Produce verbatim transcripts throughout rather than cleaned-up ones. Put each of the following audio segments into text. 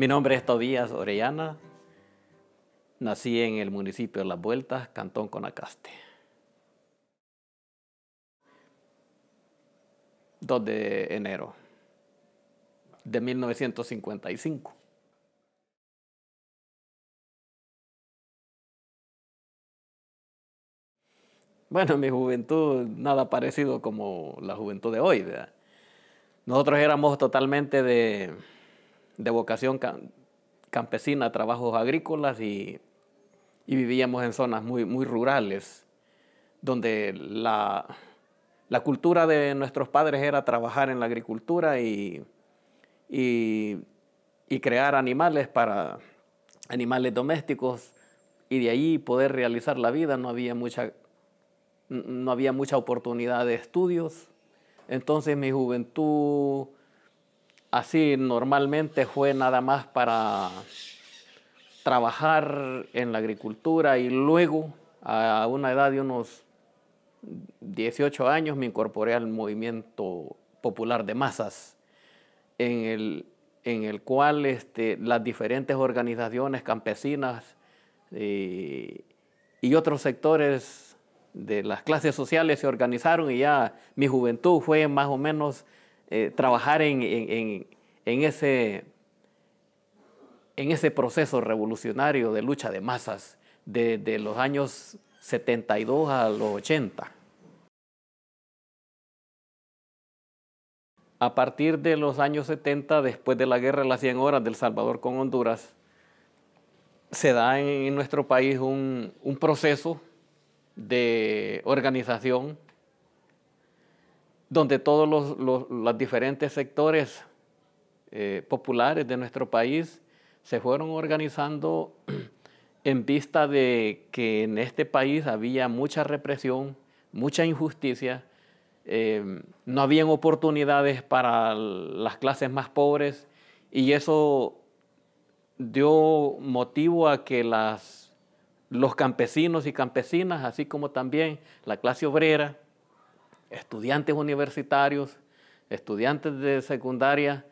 Mi nombre es Tobías Orellana. Nací en el municipio de Las Vueltas, cantón Conacaste, dos de enero de mil novecientos cincuenta y cinco. Bueno, mi juventud, nada parecido como la juventud de hoy, ¿verdad? Nosotros éramos totalmente de, de vocación cam, campesina, trabajos agrícolas y, y vivíamos en zonas muy, muy rurales, donde la, la cultura de nuestros padres era trabajar en la agricultura y, y, y crear animales para animales domésticos, y de allí poder realizar la vida. No había mucha... No había mucha oportunidad de estudios. Entonces mi juventud así normalmente fue nada más para trabajar en la agricultura, y luego a una edad de unos dieciocho años me incorporé al movimiento popular de masas, en el, en el cual este, las diferentes organizaciones campesinas eh, y otros sectores de las clases sociales se organizaron, y ya mi juventud fue más o menos eh, trabajar en, en, en, ese, en ese proceso revolucionario de lucha de masas de, de los años setenta y dos a los ochenta. A partir de los años setenta, después de la Guerra de las cien horas del Salvador con Honduras, se da en, en nuestro país un, un proceso de organización donde todos los, los, los diferentes sectores eh, populares de nuestro país se fueron organizando en vista de que en este país había mucha represión, mucha injusticia, eh, no habían oportunidades para las clases más pobres, y eso dio motivo a que las los campesinos y campesinas, así como también la clase obrera, estudiantes universitarios, estudiantes de secundaria,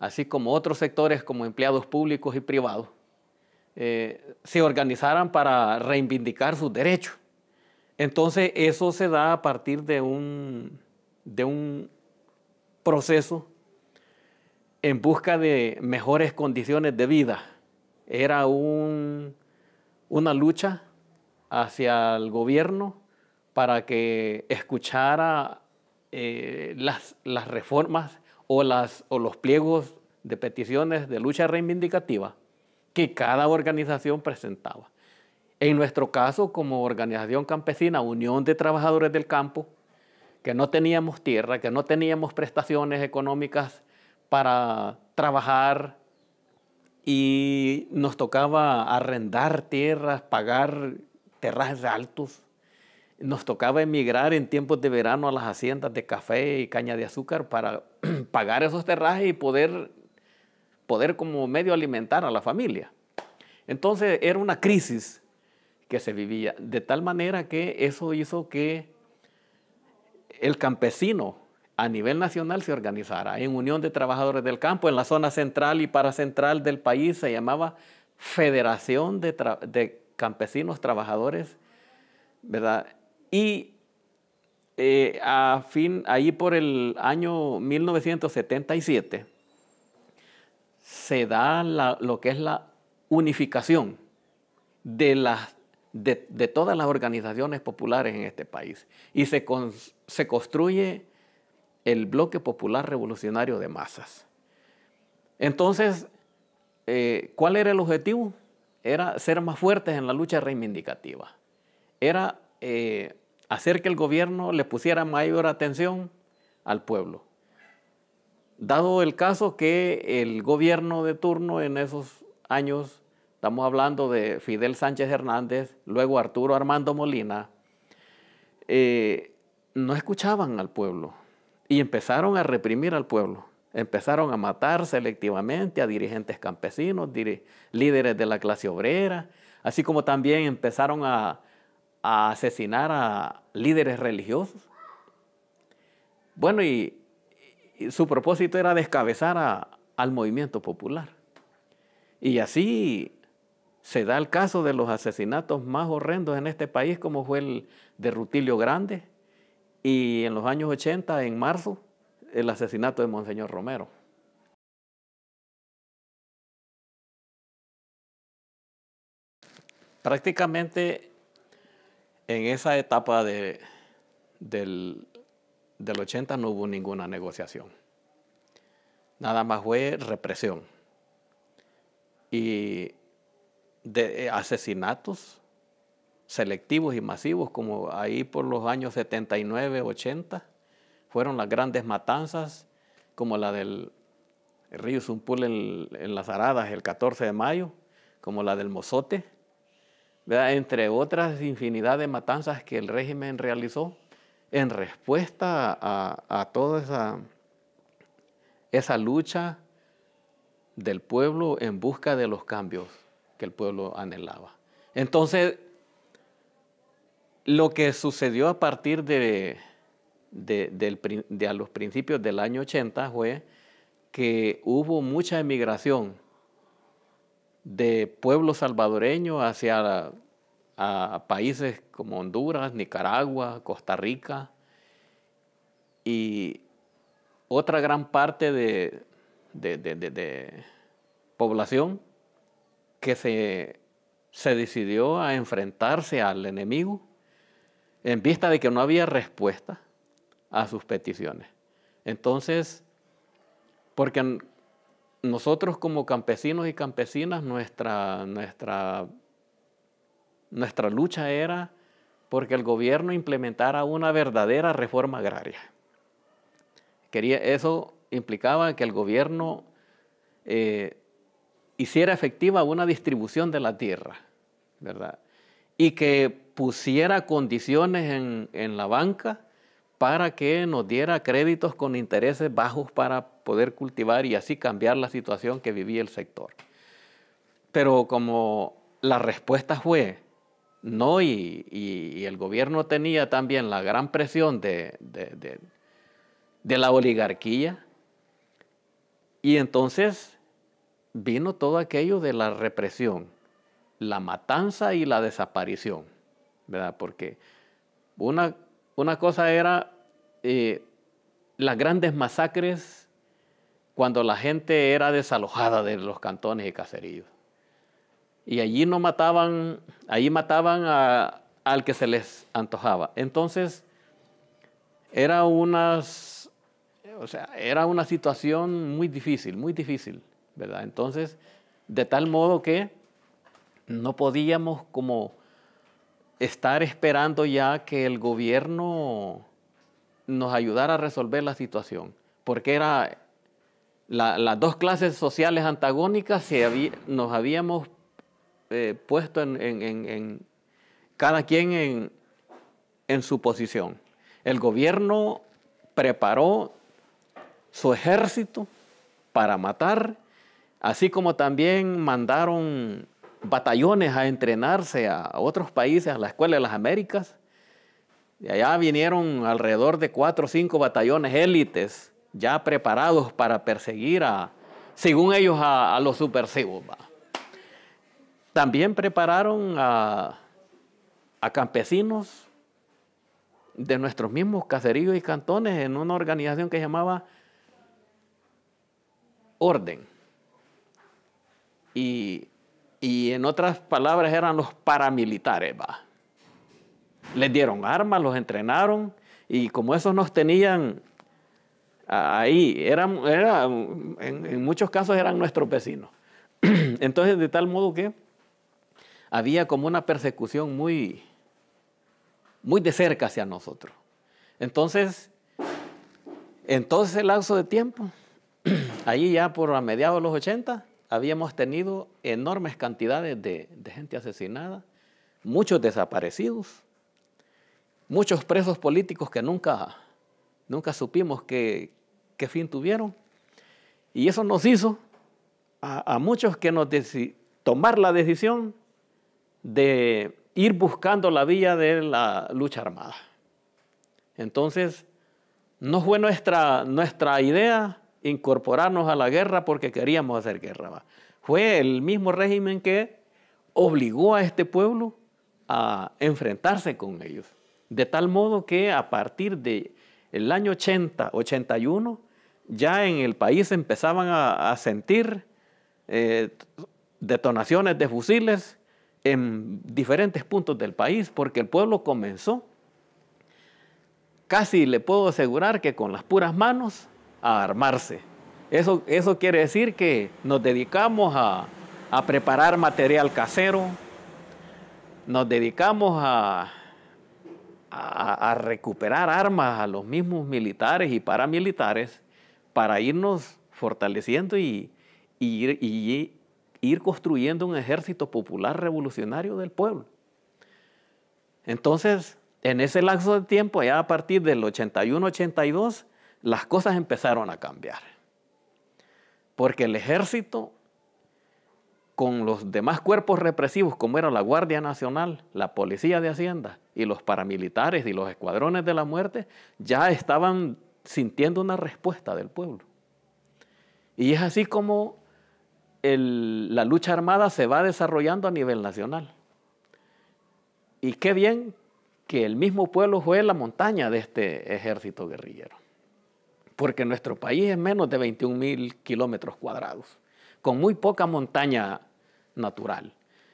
así como otros sectores como empleados públicos y privados, eh, se organizaran para reivindicar sus derechos. Entonces eso se da a partir de un, de un proceso en busca de mejores condiciones de vida. Era un... una lucha hacia el gobierno para que escuchara eh, las, las reformas o, las, o los pliegos de peticiones de lucha reivindicativa que cada organización presentaba. En nuestro caso, como organización campesina, Unión de Trabajadores del Campo, que no teníamos tierra, que no teníamos prestaciones económicas para trabajar, y nos tocaba arrendar tierras, pagar terrazas altos. Nos tocaba emigrar en tiempos de verano a las haciendas de café y caña de azúcar para pagar esos terrajes y poder, poder como medio alimentar a la familia. Entonces era una crisis que se vivía, de tal manera que eso hizo que el campesino a nivel nacional se organizara en Unión de Trabajadores del Campo. En la zona central y paracentral del país se llamaba Federación de, Tra de Campesinos Trabajadores, ¿verdad? Y eh, a fin, ahí por el año mil novecientos setenta y siete se da la, lo que es la unificación de las de, de todas las organizaciones populares en este país, y se, con, se construye el Bloque Popular Revolucionario de Masas. Entonces, eh, ¿cuál era el objetivo? Era ser más fuertes en la lucha reivindicativa. Era eh, hacer que el gobierno le pusiera mayor atención al pueblo. Dado el caso que el gobierno de turno en esos años, estamos hablando de Fidel Sánchez Hernández, luego Arturo Armando Molina, eh, no escuchaban al pueblo. Y empezaron a reprimir al pueblo, empezaron a matar selectivamente a dirigentes campesinos, dir- líderes de la clase obrera, así como también empezaron a, a asesinar a líderes religiosos. Bueno, y, y su propósito era descabezar a, al movimiento popular. Y así se da el caso de los asesinatos más horrendos en este país, como fue el de Rutilio Grande, y en los años ochenta, en marzo, el asesinato de Monseñor Romero. Prácticamente en esa etapa de, del, del ochenta no hubo ninguna negociación. Nada más fue represión. Y de asesinatos selectivos y masivos, como ahí por los años setenta y nueve, ochenta, fueron las grandes matanzas, como la del río Sumpul en, en Las Aradas el catorce de mayo, como la del Mozote, ¿verdad? Entre otras infinidad de matanzas que el régimen realizó en respuesta a, a toda esa, esa lucha del pueblo en busca de los cambios que el pueblo anhelaba. Entonces, lo que sucedió a partir de, de, de, de a los principios del año ochenta fue que hubo mucha emigración de pueblo salvadoreño hacia la, a países como Honduras, Nicaragua, Costa Rica, y otra gran parte de, de, de, de, de población que se, se decidió a enfrentarse al enemigo en vista de que no había respuesta a sus peticiones. Entonces, porque nosotros como campesinos y campesinas, nuestra, nuestra, nuestra lucha era porque el gobierno implementara una verdadera reforma agraria. Quería, eso implicaba que el gobierno eh, hiciera efectiva una distribución de la tierra, ¿verdad? Y que pusiera condiciones en, en la banca para que nos diera créditos con intereses bajos para poder cultivar y así cambiar la situación que vivía el sector. Pero como la respuesta fue no, y, y, y el gobierno tenía también la gran presión de, de, de, de la oligarquía, y entonces vino todo aquello de la represión, la matanza y la desaparición, ¿verdad? Porque una... Una cosa era eh, las grandes masacres cuando la gente era desalojada de los cantones y caseríos. Y allí no mataban, allí mataban a, al que se les antojaba. Entonces, era, unas, o sea, era una situación muy difícil, muy difícil, ¿verdad? Entonces, de tal modo que no podíamos como estar esperando ya que el gobierno nos ayudara a resolver la situación, porque era la, las dos clases sociales antagónicas se había, nos habíamos eh, puesto en, en, en, en cada quien en, en su posición. El gobierno preparó su ejército para matar, así como también mandaron batallones a entrenarse a otros países, a la Escuela de las Américas. De allá vinieron alrededor de cuatro o cinco batallones élites ya preparados para perseguir, a, según ellos, a, a los subversivos. También prepararon a, a campesinos de nuestros mismos caseríos y cantones en una organización que se llamaba Orden. Y Y en otras palabras eran los paramilitares, ¿va? Les dieron armas, los entrenaron, y como esos nos tenían ahí, eran, eran, en, en muchos casos eran nuestros vecinos. Entonces, de tal modo que había como una persecución muy, muy de cerca hacia nosotros. Entonces, en todo ese lapso de tiempo, ahí ya por a mediados de los ochenta, habíamos tenido enormes cantidades de, de gente asesinada, muchos desaparecidos, muchos presos políticos que nunca, nunca supimos qué fin tuvieron. Y eso nos hizo a, a muchos que nos tomar la decisión de ir buscando la vía de la lucha armada. Entonces, no fue nuestra, nuestra idea incorporarnos a la guerra porque queríamos hacer guerra, ¿va? Fue el mismo régimen que obligó a este pueblo a enfrentarse con ellos. De tal modo que a partir del año ochenta, ochenta y uno, ya en el país empezaban a, a sentir eh, detonaciones de fusiles en diferentes puntos del país, porque el pueblo comenzó, casi le puedo asegurar que con las puras manos, a armarse. Eso, eso quiere decir que nos dedicamos a, a preparar material casero, nos dedicamos a, a, a recuperar armas a los mismos militares y paramilitares para irnos fortaleciendo y, y, y, y ir construyendo un ejército popular revolucionario del pueblo. Entonces, en ese lapso de tiempo, ya a partir del ochenta y uno ochenta y dos, las cosas empezaron a cambiar. Porque el ejército, con los demás cuerpos represivos, como era la Guardia Nacional, la Policía de Hacienda y los paramilitares y los escuadrones de la muerte, ya estaban sintiendo una respuesta del pueblo. Y es así como el, la lucha armada se va desarrollando a nivel nacional. Y qué bien que el mismo pueblo fue la montaña de este ejército guerrillero, porque nuestro país es menos de veintiún mil kilómetros cuadrados, con muy poca montaña natural.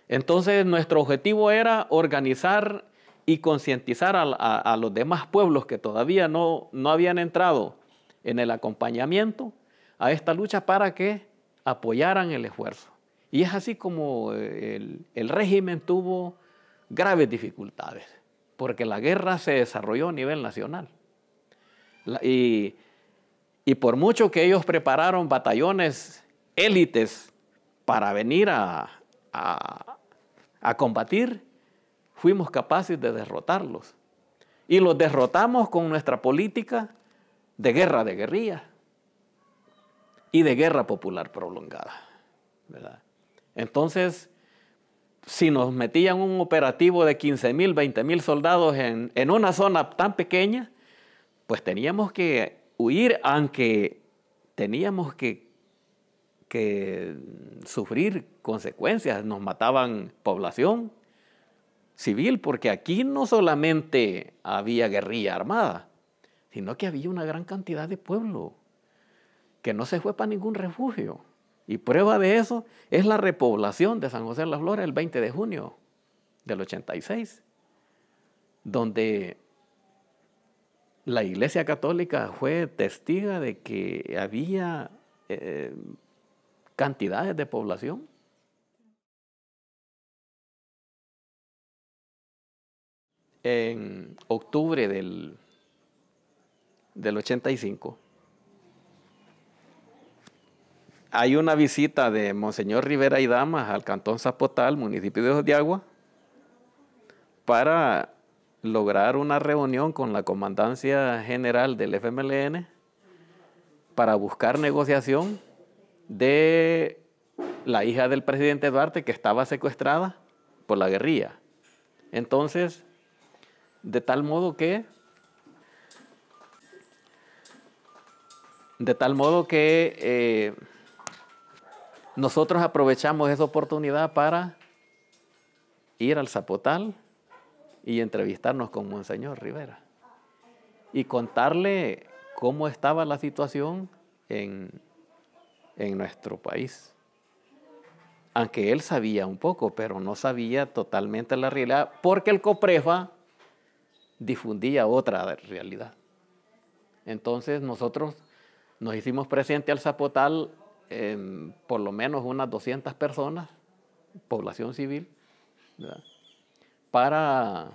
Entonces, nuestro objetivo era organizar y concientizar a, a, a los demás pueblos que todavía no, no habían entrado en el acompañamiento a esta lucha para que apoyaran el esfuerzo. Y es así como el, el régimen tuvo graves dificultades, porque la guerra se desarrolló a nivel nacional. La, y, y por mucho que ellos prepararon batallones élites para venir a, a, a combatir, fuimos capaces de derrotarlos. Y los derrotamos con nuestra política de guerra de guerrilla y de guerra popular prolongada, ¿verdad? Entonces, si nos metían un operativo de quince mil, veinte mil soldados en, en una zona tan pequeña, pues teníamos que huir, aunque teníamos que que sufrir consecuencias. Nos mataban población civil, porque aquí no solamente había guerrilla armada, sino que había una gran cantidad de pueblo que no se fue para ningún refugio. Y prueba de eso es la repoblación de San José Las Flores el veinte de junio del ochenta y seis, donde la Iglesia Católica fue testiga de que había eh, cantidades de población. En octubre del, del ochenta y cinco, hay una visita de Monseñor Rivera y Damas al cantón Zapotal, municipio de Ojos de Agua, para lograr una reunión con la comandancia general del F M L N para buscar negociación de la hija del presidente Duarte, que estaba secuestrada por la guerrilla. Entonces, de tal modo que de tal modo que eh, nosotros aprovechamos esa oportunidad para ir al Zapotal y entrevistarnos con Monseñor Rivera y contarle cómo estaba la situación en en nuestro país. Aunque él sabía un poco, pero no sabía totalmente la realidad, porque el Coprefa difundía otra realidad. Entonces nosotros nos hicimos presente al Zapotal, eh, por lo menos unas doscientas personas, población civil, ¿verdad?, para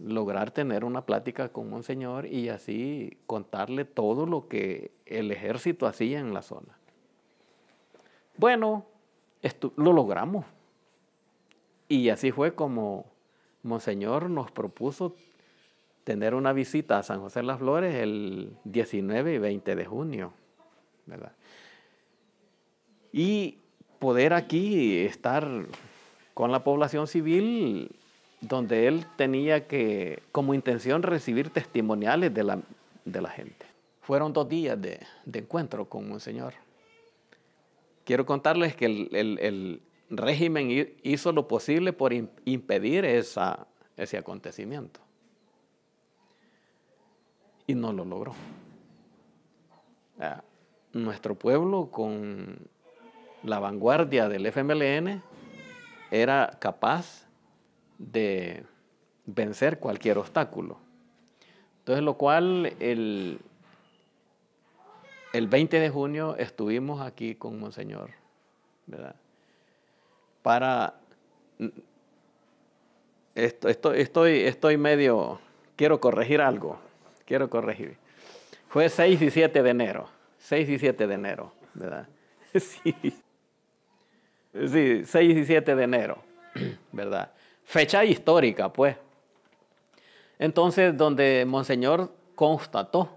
lograr tener una plática con Monseñor y así contarle todo lo que el ejército hacía en la zona. Bueno, esto lo logramos. Y así fue como Monseñor nos propuso tener una visita a San José Las Flores el diecinueve y veinte de junio, ¿verdad?, y poder aquí estar con la población civil, donde él tenía que, como intención, recibir testimoniales de la, de la gente. Fueron dos días de, de encuentro con Monseñor. Quiero contarles que el, el, el régimen hizo lo posible por impedir esa, ese acontecimiento. Y no lo logró. Ah, nuestro pueblo, con la vanguardia del F M L N, era capaz de vencer cualquier obstáculo. Entonces, lo cual el, el veinte de junio estuvimos aquí con Monseñor, ¿verdad? Para, esto, esto, estoy, estoy medio, quiero corregir algo, quiero corregir. Fue seis y siete de enero, seis y siete de enero, ¿verdad? Sí, sí, seis y siete de enero, ¿verdad? Fecha histórica, pues. Entonces, donde Monseñor constató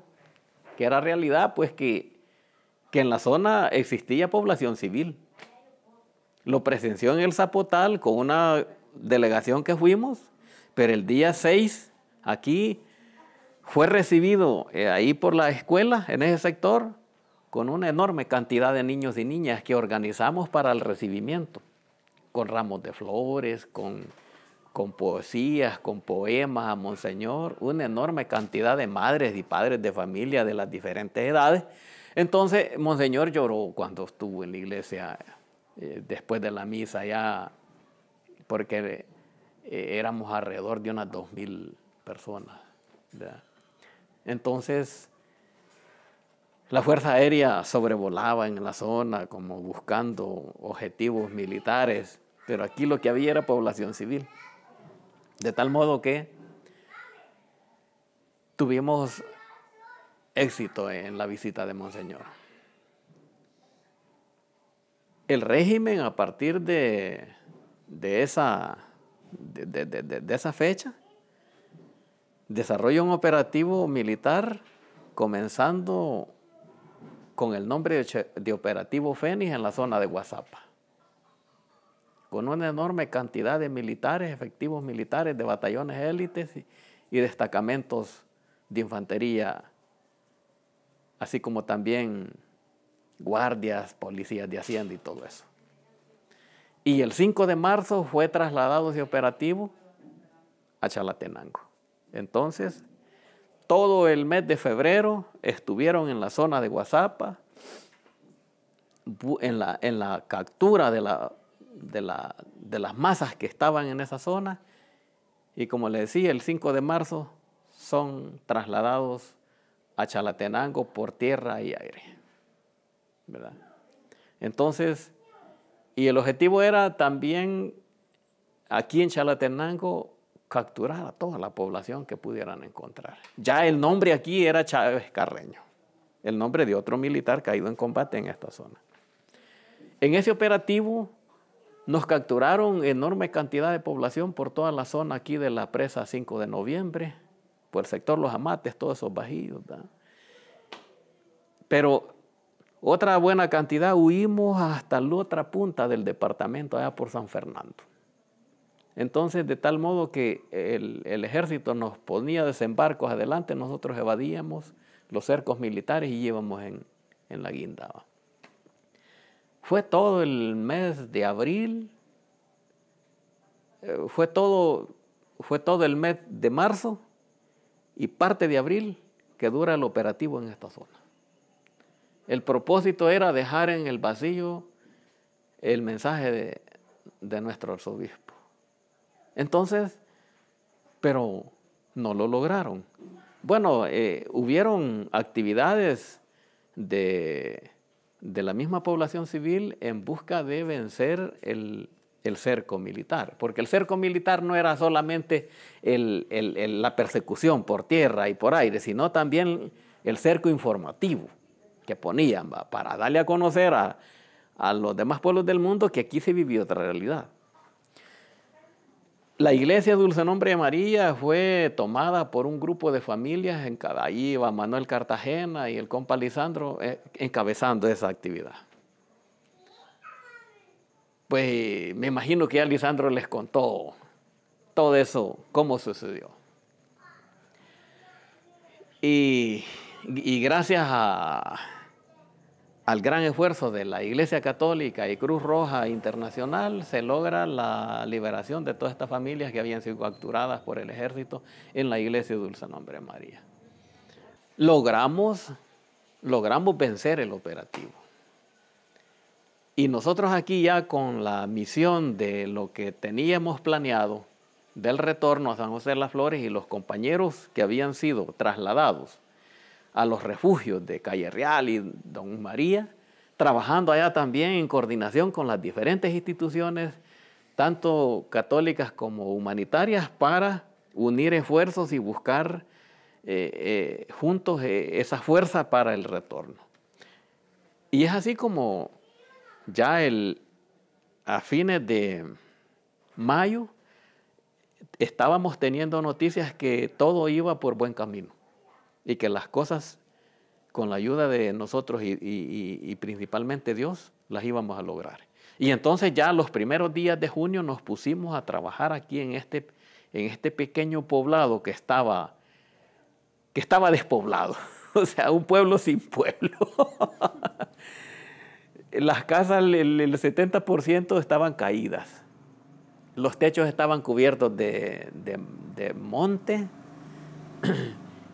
que era realidad, pues, que, que en la zona existía población civil. Lo presenció en el Zapotal con una delegación que fuimos, pero el día seis aquí fue recibido eh, ahí por la escuela, en ese sector, con una enorme cantidad de niños y niñas que organizamos para el recibimiento, con ramos de flores, con, con poesías, con poemas a Monseñor, una enorme cantidad de madres y padres de familia de las diferentes edades. Entonces, Monseñor lloró cuando estuvo en la iglesia eh, después de la misa, ya, porque eh, éramos alrededor de unas dos mil personas, ¿verdad? Entonces, la Fuerza Aérea sobrevolaba en la zona como buscando objetivos militares, pero aquí lo que había era población civil. De tal modo que tuvimos éxito en la visita de Monseñor. El régimen, a partir de, de, esa, de, de, de, de esa fecha, desarrolla un operativo militar comenzando con el nombre de, de Operativo Fénix en la zona de Guazapa, con una enorme cantidad de militares, efectivos militares de batallones élites y, y destacamentos de infantería, así como también guardias, policías de Hacienda y todo eso. Y el cinco de marzo fue trasladado ese operativo a Chalatenango. Entonces, todo el mes de febrero estuvieron en la zona de Guazapa, en la, en la captura de, la, de, la, de las masas que estaban en esa zona. Y como les decía, el cinco de marzo son trasladados a Chalatenango por tierra y aire, ¿verdad? Entonces, y el objetivo era también aquí en Chalatenango capturar a toda la población que pudieran encontrar. Ya el nombre aquí era Chávez Carreño, el nombre de otro militar caído en combate en esta zona. En ese operativo nos capturaron enorme cantidad de población por toda la zona aquí de la presa cinco de noviembre, por el sector Los Amates, todos esos bajíos, ¿verdad? Pero otra buena cantidad huimos hasta la otra punta del departamento, allá por San Fernando. Entonces, de tal modo que el, el ejército nos ponía desembarcos adelante, nosotros evadíamos los cercos militares y íbamos en, en la guindaba. Fue todo el mes de abril, fue todo, fue todo el mes de marzo y parte de abril que dura el operativo en esta zona. El propósito era dejar en el vacío el mensaje de, de nuestro arzobispo. Entonces, pero no lo lograron. Bueno, eh, hubieron actividades de, de la misma población civil en busca de vencer el, el cerco militar, porque el cerco militar no era solamente el, el, el, la persecución por tierra y por aire, sino también el cerco informativo que ponían para darle a conocer a, a los demás pueblos del mundo que aquí se vivía otra realidad. La iglesia Dulce Nombre de María fue tomada por un grupo de familias, en cada, ahí iba Manuel Cartagena y el compa Lisandro eh, encabezando esa actividad. Pues me imagino que ya Lisandro les contó todo eso, cómo sucedió. Y, y gracias a, al gran esfuerzo de la Iglesia Católica y Cruz Roja Internacional, se logra la liberación de todas estas familias que habían sido capturadas por el ejército en la iglesia de Dulce Nombre de María. Logramos, logramos vencer el operativo. Y nosotros aquí ya con la misión de lo que teníamos planeado del retorno a San José de las Flores y los compañeros que habían sido trasladados a los refugios de Calle Real y Don María, trabajando allá también en coordinación con las diferentes instituciones, tanto católicas como humanitarias, para unir esfuerzos y buscar eh, eh, juntos eh, esa fuerza para el retorno. Y es así como ya el, a fines de mayo estábamos teniendo noticias que todo iba por buen camino. Y que las cosas, con la ayuda de nosotros y, y, y principalmente Dios, las íbamos a lograr. Y entonces ya los primeros días de junio nos pusimos a trabajar aquí en este, en este pequeño poblado que estaba, que estaba despoblado. O sea, un pueblo sin pueblo. Las casas, el, el setenta por ciento estaban caídas. Los techos estaban cubiertos de, de, de monte.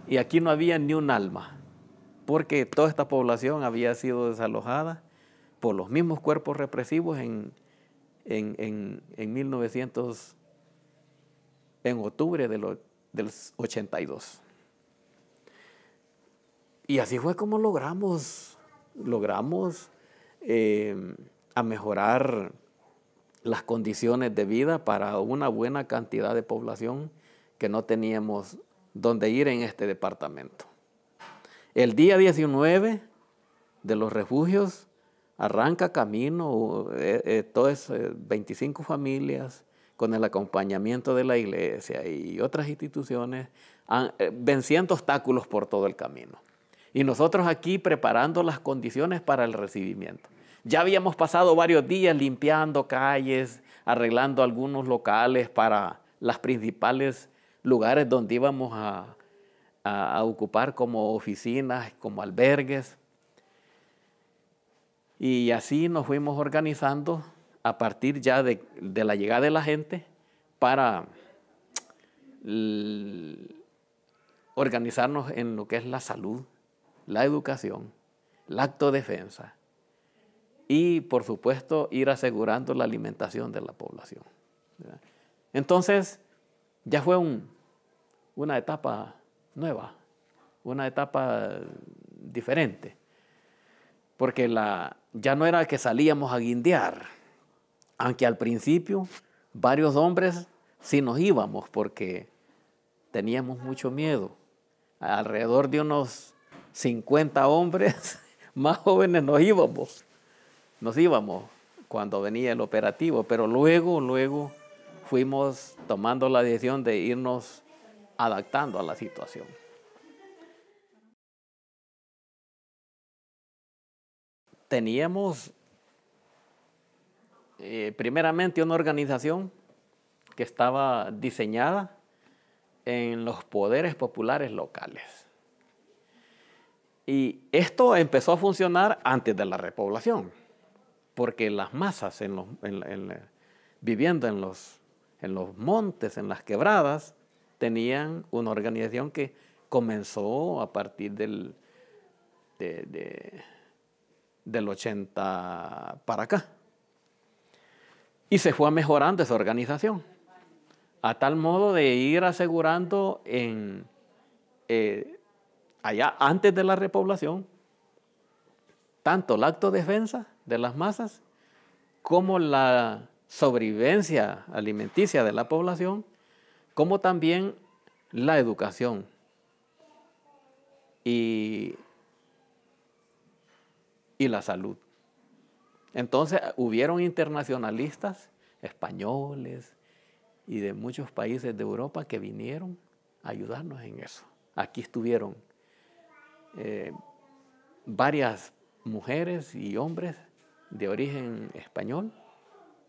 Y aquí no había ni un alma, porque toda esta población había sido desalojada por los mismos cuerpos represivos en, en, en, en mil novecientos, en octubre de lo, del ochenta y dos. Y así fue como logramos, logramos eh, a mejorar las condiciones de vida para una buena cantidad de población que no teníamos donde ir en este departamento. El día diecinueve de los refugios arranca camino, eh, eh, todas eh, veinticinco familias con el acompañamiento de la iglesia y otras instituciones, han, eh, venciendo obstáculos por todo el camino. Y nosotros aquí preparando las condiciones para el recibimiento. Ya habíamos pasado varios días limpiando calles, arreglando algunos locales para las principales lugares donde íbamos a, a, a ocupar como oficinas, como albergues. Y así nos fuimos organizando a partir ya de, de la llegada de la gente para organizarnos en lo que es la salud, la educación, la autodefensa y, por supuesto, ir asegurando la alimentación de la población. Entonces, ya fue un, una etapa nueva, una etapa diferente, porque la, ya no era que salíamos a guindear, aunque al principio varios hombres sí nos íbamos porque teníamos mucho miedo. Alrededor de unos cincuenta hombres más jóvenes nos íbamos, nos íbamos cuando venía el operativo, pero luego, luego... fuimos tomando la decisión de irnos adaptando a la situación. Teníamos eh, primeramente una organización que estaba diseñada en los poderes populares locales. Y esto empezó a funcionar antes de la repoblación, porque las masas en los, en, en, viviendo en los en los montes, en las quebradas, tenían una organización que comenzó a partir del, de, de, del ochenta para acá. Y se fue mejorando esa organización, a tal modo de ir asegurando en, eh, allá antes de la repoblación, tanto la autodefensa de las masas como la sobrevivencia alimenticia de la población, como también la educación. Y, y la salud. Entonces, hubieron internacionalistas españoles y de muchos países de Europa que vinieron a ayudarnos en eso. Aquí estuvieron eh, varias mujeres y hombres de origen español,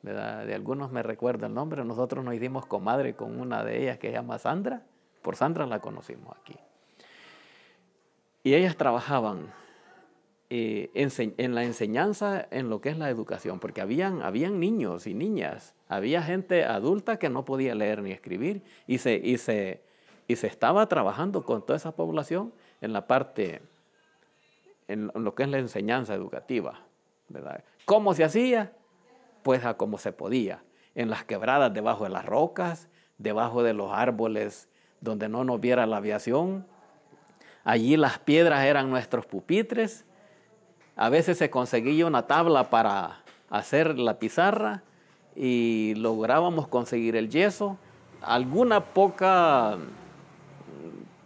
¿verdad? De algunos me recuerda el nombre. Nosotros nos hicimos comadre con una de ellas que se llama Sandra. Por Sandra la conocimos aquí. Y ellas trabajaban eh, en, en la enseñanza, en lo que es la educación, porque habían, habían niños y niñas, había gente adulta que no podía leer ni escribir y se, y se, y se estaba trabajando con toda esa población en la parte, en lo que es la enseñanza educativa, ¿verdad? ¿Cómo se hacía? Pues a como se podía, en las quebradas, debajo de las rocas, debajo de los árboles, donde no nos viera la aviación. Allí las piedras eran nuestros pupitres. A veces se conseguía una tabla para hacer la pizarra y lográbamos conseguir el yeso. Alguna poca,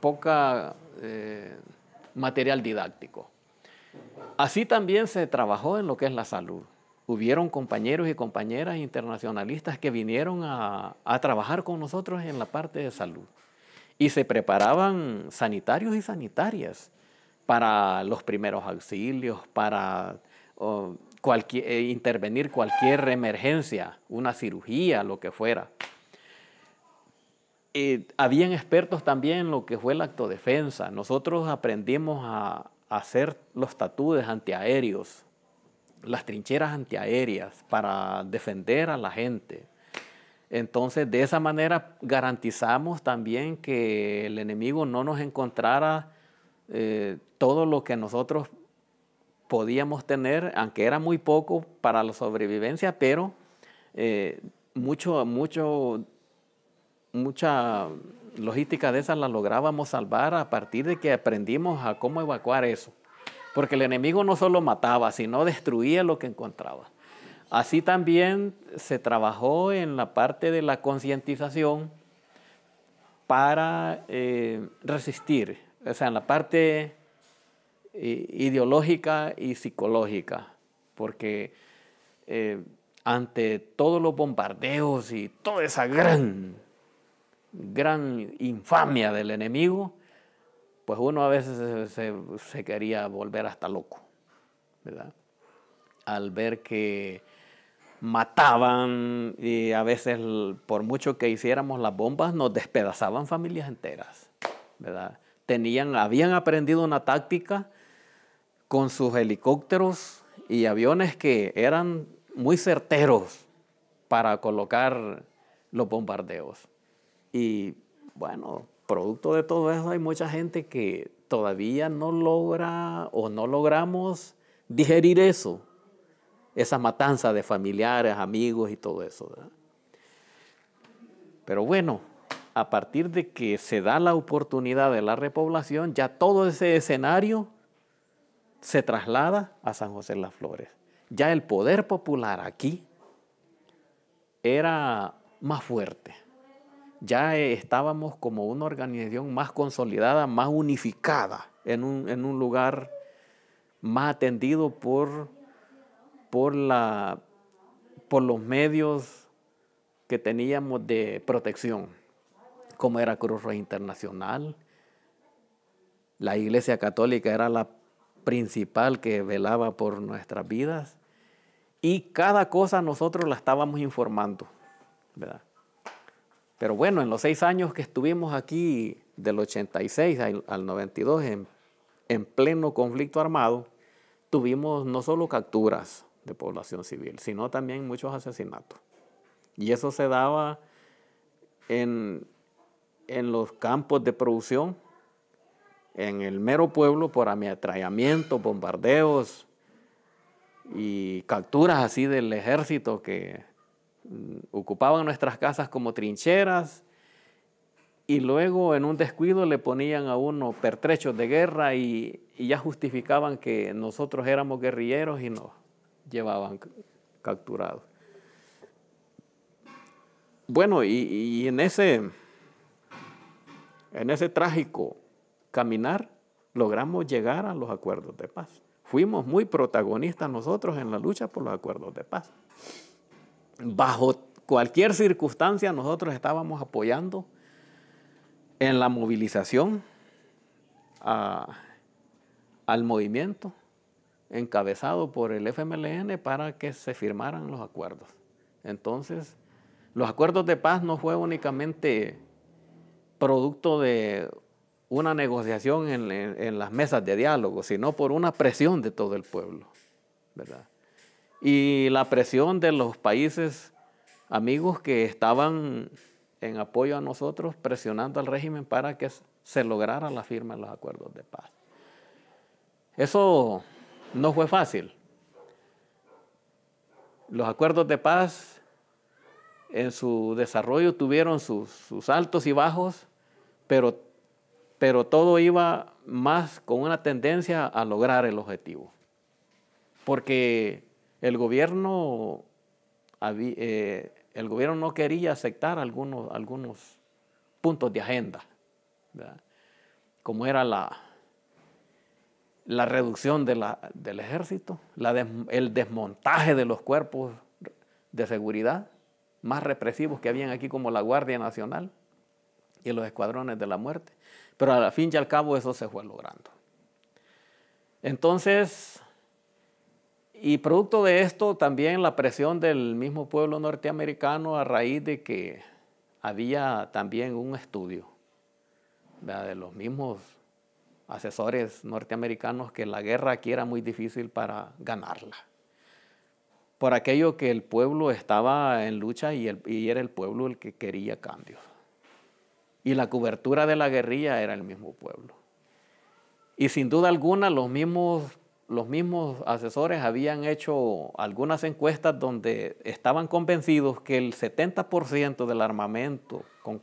poca eh, material didáctico. Así también se trabajó en lo que es la salud. Hubieron compañeros y compañeras internacionalistas que vinieron a, a trabajar con nosotros en la parte de salud. Y se preparaban sanitarios y sanitarias para los primeros auxilios, para oh, cualquier, eh, intervenir cualquier emergencia, una cirugía, lo que fuera. Eh, habían expertos también en lo que fue la autodefensa. Nosotros aprendimos a, a hacer los tatudes antiaéreos, las trincheras antiaéreas para defender a la gente. Entonces, de esa manera garantizamos también que el enemigo no nos encontrara eh, todo lo que nosotros podíamos tener, aunque era muy poco para la sobrevivencia, pero eh, mucho, mucho, mucha logística de esas la lográbamos salvar a partir de que aprendimos a cómo evacuar eso. Porque el enemigo no solo mataba, sino destruía lo que encontraba. Así también se trabajó en la parte de la concientización para eh, resistir, o sea, en la parte eh, ideológica y psicológica, porque eh, ante todos los bombardeos y toda esa gran, gran infamia del enemigo, pues uno a veces se, se, se quería volver hasta loco, ¿verdad? Al ver que mataban y a veces por mucho que hiciéramos las bombas nos despedazaban familias enteras, ¿verdad? Tenían, habían aprendido una táctica con sus helicópteros y aviones que eran muy certeros para colocar los bombardeos. Y bueno, producto de todo eso hay mucha gente que todavía no logra o no logramos digerir eso, esa matanza de familiares, amigos y todo eso, ¿verdad? Pero bueno, a partir de que se da la oportunidad de la repoblación, ya todo ese escenario se traslada a San José Las Flores. Ya el poder popular aquí era más fuerte. Ya estábamos como una organización más consolidada, más unificada, en un, en un lugar más atendido por... Por, la, por los medios que teníamos de protección, como era Cruz Roja Internacional. La Iglesia Católica era la principal que velaba por nuestras vidas y cada cosa nosotros la estábamos informando, ¿verdad? Pero bueno, en los seis años que estuvimos aquí, del ochenta y seis al, al noventa y dos, en, en pleno conflicto armado, tuvimos no solo capturas de población civil, sino también muchos asesinatos. Y eso se daba en, en los campos de producción, en el mero pueblo, por ametrallamientos, bombardeos y capturas así del ejército que mm, ocupaban nuestras casas como trincheras y luego en un descuido le ponían a uno pertrechos de guerra y, y ya justificaban que nosotros éramos guerrilleros y no. Llevaban capturados. Bueno, y, y en ese, en ese trágico caminar logramos llegar a los acuerdos de paz. Fuimos muy protagonistas nosotros en la lucha por los acuerdos de paz. Bajo cualquier circunstancia nosotros estábamos apoyando en la movilización a, al movimiento encabezado por el F M L N para que se firmaran los acuerdos. Entonces, los acuerdos de paz no fue únicamente producto de una negociación en, en, en las mesas de diálogo, sino por una presión de todo el pueblo, ¿verdad? Y la presión de los países amigos que estaban en apoyo a nosotros, presionando al régimen para que se lograra la firma de los acuerdos de paz. Eso no fue fácil. Los acuerdos de paz en su desarrollo tuvieron sus, sus altos y bajos, pero, pero todo iba más con una tendencia a lograr el objetivo. Porque el gobierno, eh, el gobierno no quería aceptar algunos, algunos puntos de agenda, ¿verdad? Como era la... la reducción de la, del ejército, la des, el desmontaje de los cuerpos de seguridad más represivos que habían aquí, como la Guardia Nacional y los escuadrones de la muerte. Pero al fin y al cabo eso se fue logrando. Entonces, y producto de esto también la presión del mismo pueblo norteamericano a raíz de que había también un estudio, ¿verdad?, de los mismos asesores norteamericanos que la guerra aquí era muy difícil para ganarla. Por aquello que el pueblo estaba en lucha y, el, y era el pueblo el que quería cambios. Y la cobertura de la guerrilla era el mismo pueblo. Y sin duda alguna los mismos, los mismos asesores habían hecho algunas encuestas donde estaban convencidos que el setenta por ciento del armamento con,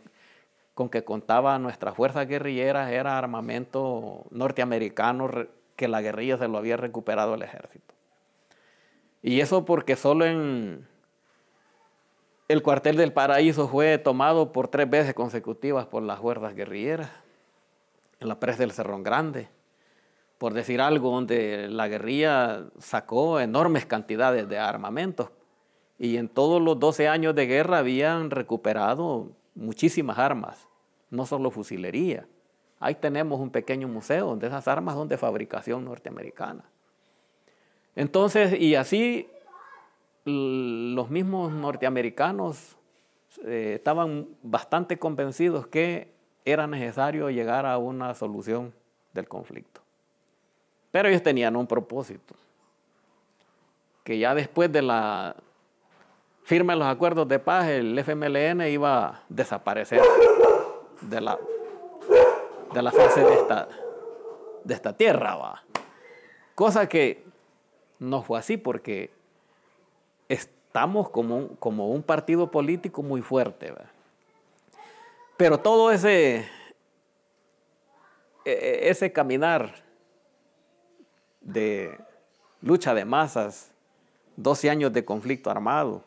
con que contaba nuestras fuerzas guerrilleras era armamento norteamericano que la guerrilla se lo había recuperado el ejército. Y eso porque solo en el cuartel del Paraíso fue tomado por tres veces consecutivas por las fuerzas guerrilleras, en la presa del Cerrón Grande, por decir algo, donde la guerrilla sacó enormes cantidades de armamentos y en todos los doce años de guerra habían recuperado muchísimas armas, no solo fusilería. Ahí tenemos un pequeño museo de esas armas son de fabricación norteamericana. Entonces, y así los mismos norteamericanos eh, estaban bastante convencidos que era necesario llegar a una solución del conflicto. Pero ellos tenían un propósito, que ya después de la firma los acuerdos de paz, el F M L N iba a desaparecer de la, de la fase de esta, de esta tierra, ¿va? Cosa que no fue así porque estamos como un, como un partido político muy fuerte, ¿va? Pero todo ese, ese caminar de lucha de masas, doce años de conflicto armado,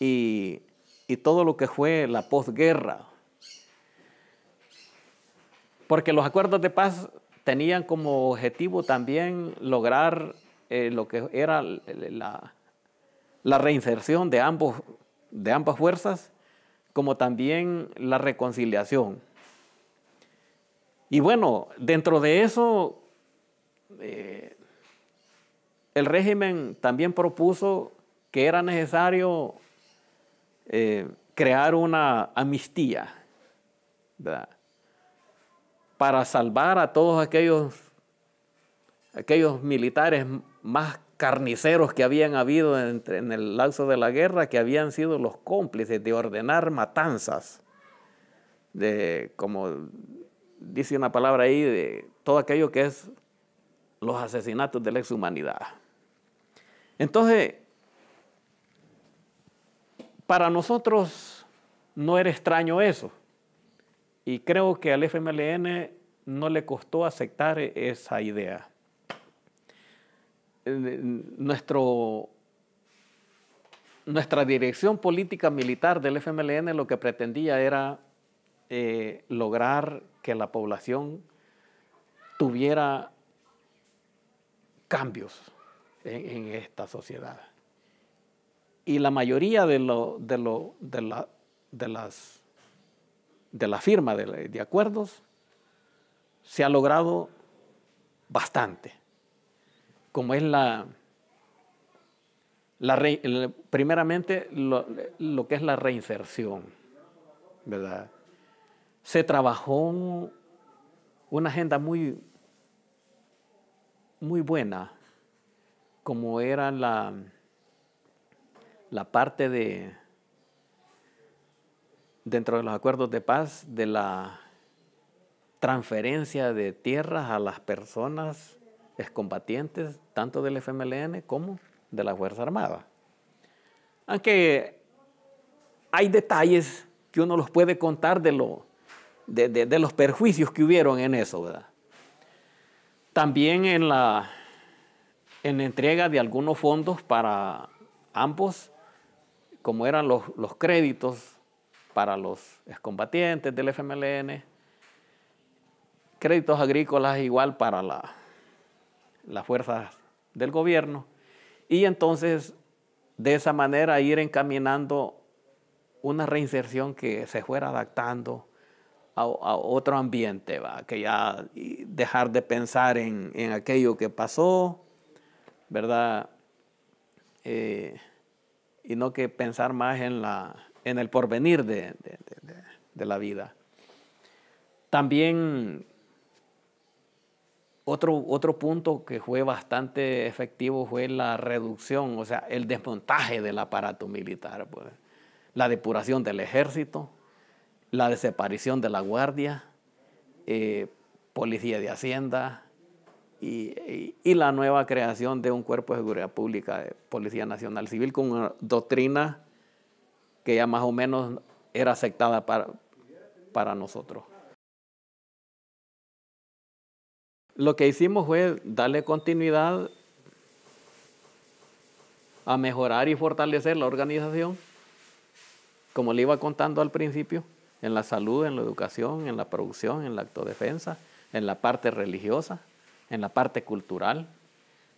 Y, y todo lo que fue la posguerra. Porque los acuerdos de paz tenían como objetivo también lograr eh, lo que era la, la reinserción de, ambos, de ambas fuerzas, como también la reconciliación. Y bueno, dentro de eso, eh, el régimen también propuso que era necesario Eh, crear una amnistía, ¿verdad?, para salvar a todos aquellos, aquellos militares más carniceros que habían habido en, en el lapso de la guerra, que habían sido los cómplices de ordenar matanzas, de, como dice una palabra ahí, de todo aquello que es los asesinatos de la exhumanidad. Entonces, para nosotros no era extraño eso, y creo que al F M L N no le costó aceptar esa idea. Nuestro, nuestra dirección política militar del F M L N lo que pretendía era eh, lograr que la población tuviera cambios en, en esta sociedad. Y la mayoría de, lo, de, lo, de, la, de, las, de la firma de, de acuerdos se ha logrado bastante, como es la, la primeramente lo, lo que es la reinserción, ¿verdad? Se trabajó una agenda muy, muy buena, como era la, la parte de, dentro de los acuerdos de paz, de la transferencia de tierras a las personas excombatientes, tanto del F M L N como de la Fuerza Armada. Aunque hay detalles que uno los puede contar de, lo, de, de, de los perjuicios que hubieron en eso, ¿verdad? También en la en entrega de algunos fondos para ambos, como eran los, los créditos para los excombatientes del F M L N, créditos agrícolas igual para la, las fuerzas del gobierno, y entonces de esa manera ir encaminando una reinserción que se fuera adaptando a, a otro ambiente, ¿va? Que ya dejar de pensar en, en aquello que pasó, ¿verdad? Eh, y no que pensar más en, la, en el porvenir de, de, de, de, de la vida. También otro, otro punto que fue bastante efectivo fue la reducción, o sea, el desmontaje del aparato militar, pues, la depuración del ejército, la desaparición de la guardia, eh, policía de hacienda y, y, y la nueva creación de un cuerpo de seguridad pública, eh, Policía Nacional Civil, con una doctrina que ya más o menos era aceptada para, para nosotros. Lo que hicimos fue darle continuidad a mejorar y fortalecer la organización, como le iba contando al principio, en la salud, en la educación, en la producción, en la autodefensa, en la parte religiosa, en la parte cultural.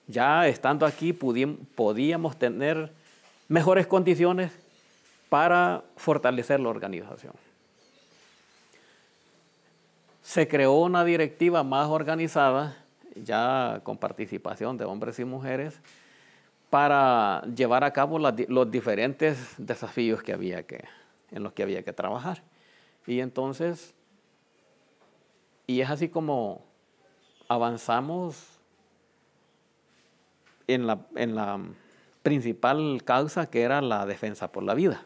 Ya estando aquí podíamos tener mejores condiciones para fortalecer la organización. Se creó una directiva más organizada, ya con participación de hombres y mujeres, para llevar a cabo las, los diferentes desafíos que había que, en los que había que trabajar. Y entonces, y es así como avanzamos en la, en la principal causa, que era la defensa por la vida.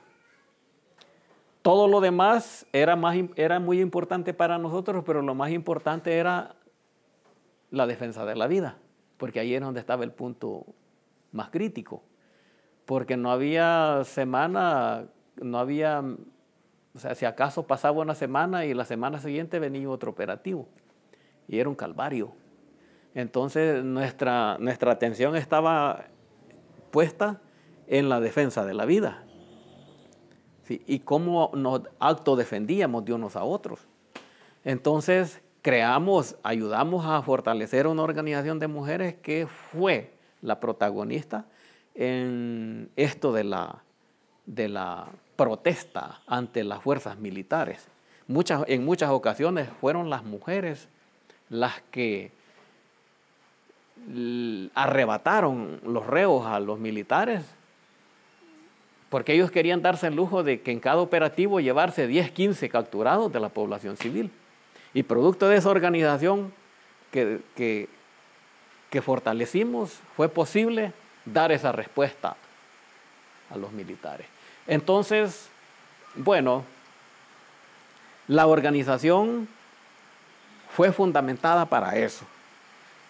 Todo lo demás era, más, era muy importante para nosotros, pero lo más importante era la defensa de la vida, porque ahí es donde estaba el punto más crítico, porque no había semana, no había, o sea, si acaso pasaba una semana y la semana siguiente venía otro operativo, y era un calvario. Entonces nuestra, nuestra atención estaba puesta en la defensa de la vida. Sí, y cómo nos autodefendíamos de unos a otros. Entonces creamos, ayudamos a fortalecer una organización de mujeres que fue la protagonista en esto de la, de la protesta ante las fuerzas militares. Muchas, en muchas ocasiones fueron las mujeres las que arrebataron los reos a los militares, porque ellos querían darse el lujo de que en cada operativo llevarse diez, quince capturados de la población civil. Y producto de esa organización que, que, que fortalecimos, fue posible dar esa respuesta a los militares. Entonces, bueno, la organización fue fundamentada para eso.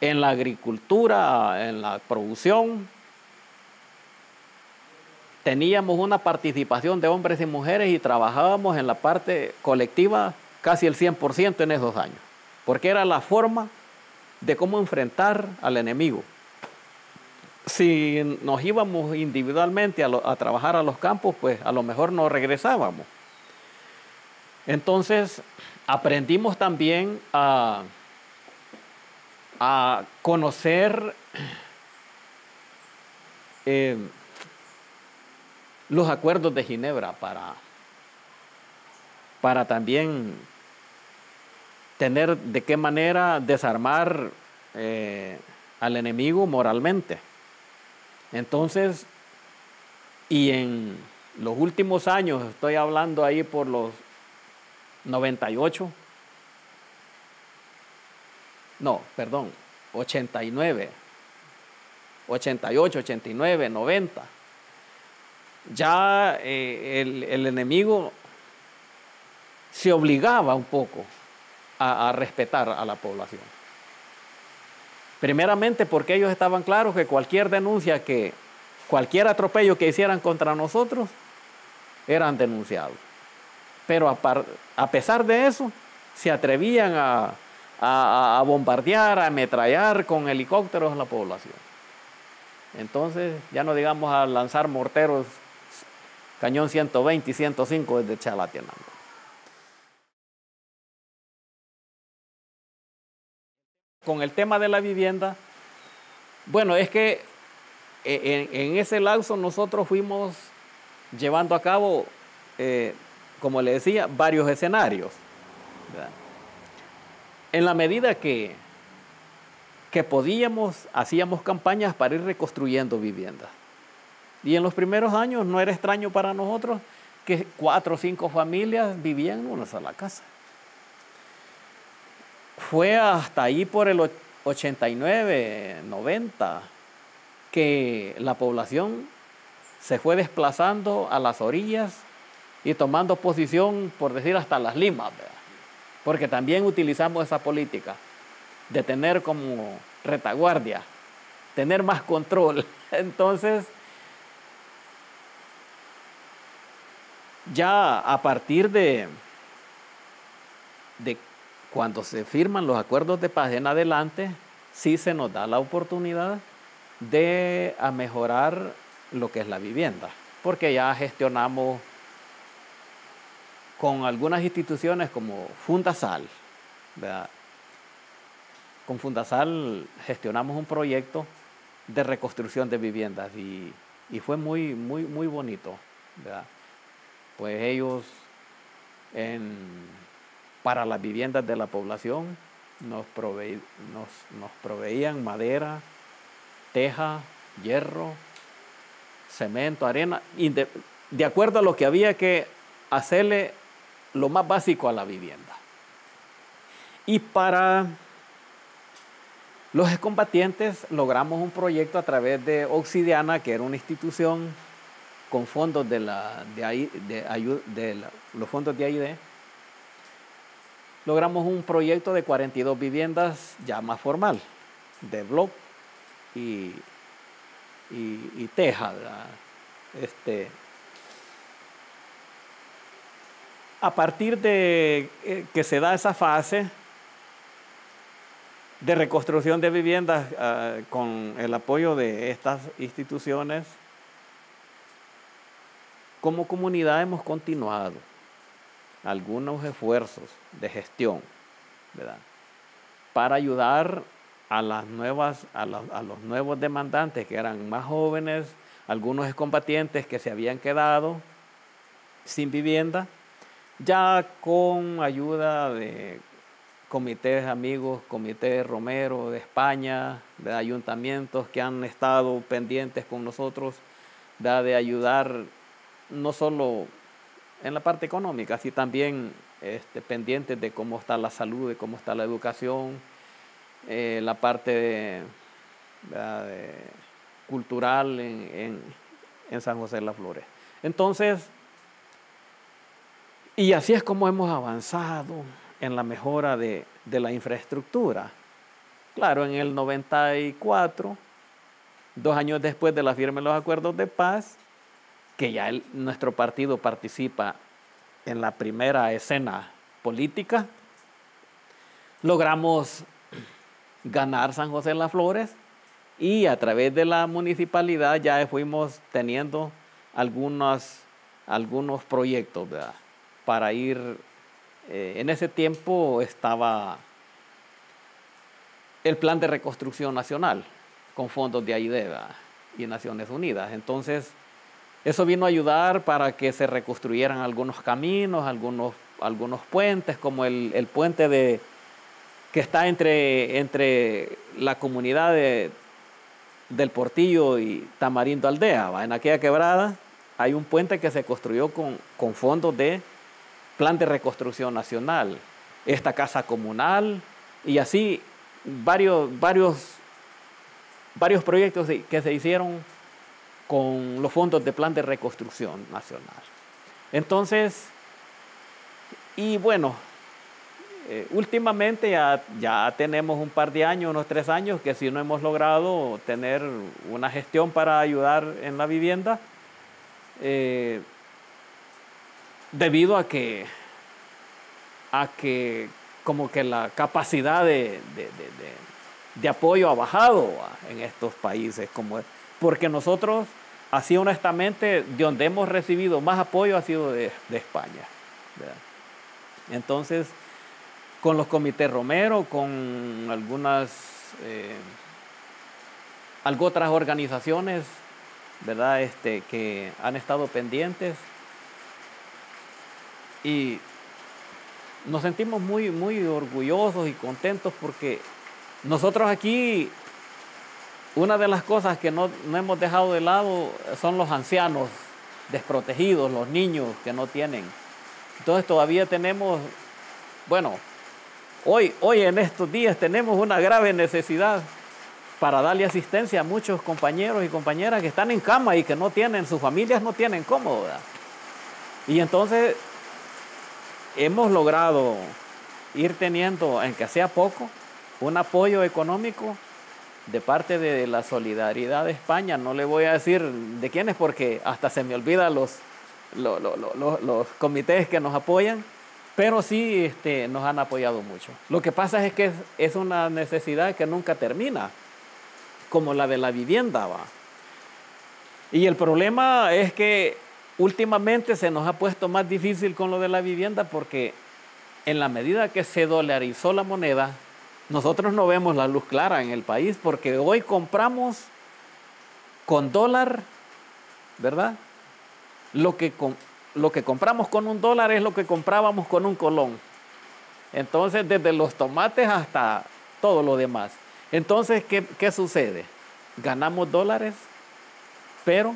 En la agricultura, en la producción, teníamos una participación de hombres y mujeres y trabajábamos en la parte colectiva casi el cien por ciento en esos años, porque era la forma de cómo enfrentar al enemigo. Si nos íbamos individualmente a, lo, a trabajar a los campos, pues a lo mejor no regresábamos. Entonces aprendimos también a, a conocer eh, los acuerdos de Ginebra para, para también tener de qué manera desarmar eh, al enemigo moralmente. Entonces, y en los últimos años, estoy hablando ahí por los noventa y ocho, no, perdón, ochenta y nueve, ochenta y ocho, ochenta y nueve, noventa. Ya eh, el, el enemigo se obligaba un poco a, a respetar a la población. Primeramente porque ellos estaban claros que cualquier denuncia que, cualquier atropello que hicieran contra nosotros, eran denunciados. Pero a, par, a pesar de eso, se atrevían a, a, a bombardear, a ametrallar con helicópteros a la población. Entonces, ya no digamos a lanzar morteros, cañón ciento veinte y ciento cinco desde Chalatenango. Con el tema de la vivienda, bueno, es que en, en ese lapso nosotros fuimos llevando a cabo, eh, como le decía, varios escenarios, ¿verdad? En la medida que, que podíamos, hacíamos campañas para ir reconstruyendo viviendas. Y en los primeros años no era extraño para nosotros que cuatro o cinco familias vivían en una sola casa. Fue hasta ahí por el ochenta y nueve, noventa que la población se fue desplazando a las orillas y tomando posición, por decir, hasta las Limas, ¿verdad? Porque también utilizamos esa política de tener como retaguardia, tener más control. Entonces, ya a partir de, de cuando se firman los acuerdos de paz en adelante, sí se nos da la oportunidad de a mejorar lo que es la vivienda, porque ya gestionamos con algunas instituciones como Fundasal, ¿verdad? Con Fundasal gestionamos un proyecto de reconstrucción de viviendas y, y fue muy, muy, muy bonito, ¿verdad? Pues ellos en... para las viviendas de la población nos, prove, nos, nos proveían madera, teja, hierro, cemento, arena, y de, de acuerdo a lo que había que hacerle lo más básico a la vivienda. Y para los excombatientes logramos un proyecto a través de Obsidiana, que era una institución con fondos de, la, de, de, de la, los fondos de A I D. Logramos un proyecto de cuarenta y dos viviendas ya más formal, de bloc y, y, y teja, ¿verdad? Este, a partir de eh, que se da esa fase de reconstrucción de viviendas eh, con el apoyo de estas instituciones, como comunidad hemos continuado algunos esfuerzos de gestión, ¿verdad? Para ayudar a, las nuevas, a, la, a los nuevos demandantes que eran más jóvenes, algunos excombatientes que se habían quedado sin vivienda, ya con ayuda de comités amigos, comités Romero de España, de ayuntamientos que han estado pendientes con nosotros, ¿verdad? De ayudar no solo en la parte económica, así también este, pendientes de cómo está la salud, de cómo está la educación, eh, la parte de, de, cultural en, en, en San José Las Flores. Entonces, y así es como hemos avanzado en la mejora de, de la infraestructura. Claro, en el noventa y cuatro, dos años después de la firma de los acuerdos de paz, que ya el, nuestro partido participa en la primera escena política, logramos ganar San José Las Flores y a través de la municipalidad ya fuimos teniendo algunos, algunos proyectos, ¿verdad? Para ir... Eh, en ese tiempo estaba el Plan de Reconstrucción Nacional con fondos de A I D, ¿verdad? Y Naciones Unidas. Entonces, eso vino a ayudar para que se reconstruyeran algunos caminos, algunos, algunos puentes, como el, el puente de, que está entre, entre la comunidad de, del Portillo y Tamarindo Aldea, ¿va? En aquella quebrada hay un puente que se construyó con, con fondos de Plan de Reconstrucción Nacional, esta casa comunal, y así varios, varios, varios proyectos que se hicieron con los fondos de Plan de Reconstrucción Nacional. Entonces, y bueno, eh, últimamente ya, ya tenemos un par de años, unos tres años, que si no hemos logrado tener una gestión para ayudar en la vivienda, eh, debido a que, a que como que la capacidad de, de, de, de, de apoyo ha bajado en estos países, como, porque nosotros, así honestamente, de donde hemos recibido más apoyo ha sido de, de España, ¿verdad? Entonces, con los comités Romero, con algunas, eh, algo otras organizaciones, ¿verdad? Este, que han estado pendientes, y nos sentimos muy, muy orgullosos y contentos porque nosotros aquí, una de las cosas que no, no hemos dejado de lado son los ancianos desprotegidos, los niños que no tienen. Entonces todavía tenemos, bueno, hoy, hoy en estos días tenemos una grave necesidad para darle asistencia a muchos compañeros y compañeras que están en cama y que no tienen, sus familias no tienen cómo, ¿verdad? Y entonces hemos logrado ir teniendo, aunque sea poco, un apoyo económico de parte de la Solidaridad de España. No le voy a decir de quién es porque hasta se me olvidan los, los, los, los, los comités que nos apoyan, pero sí este, nos han apoyado mucho. Lo que pasa es que es, es una necesidad que nunca termina, como la de la vivienda, ¿va? Y el problema es que últimamente se nos ha puesto más difícil con lo de la vivienda porque en la medida que se dolarizó la moneda, nosotros no vemos la luz clara en el país porque hoy compramos con dólar, ¿verdad? Lo que, lo que compramos con un dólar es lo que comprábamos con un colón. Entonces, desde los tomates hasta todo lo demás. Entonces, ¿qué, qué sucede? Ganamos dólares, pero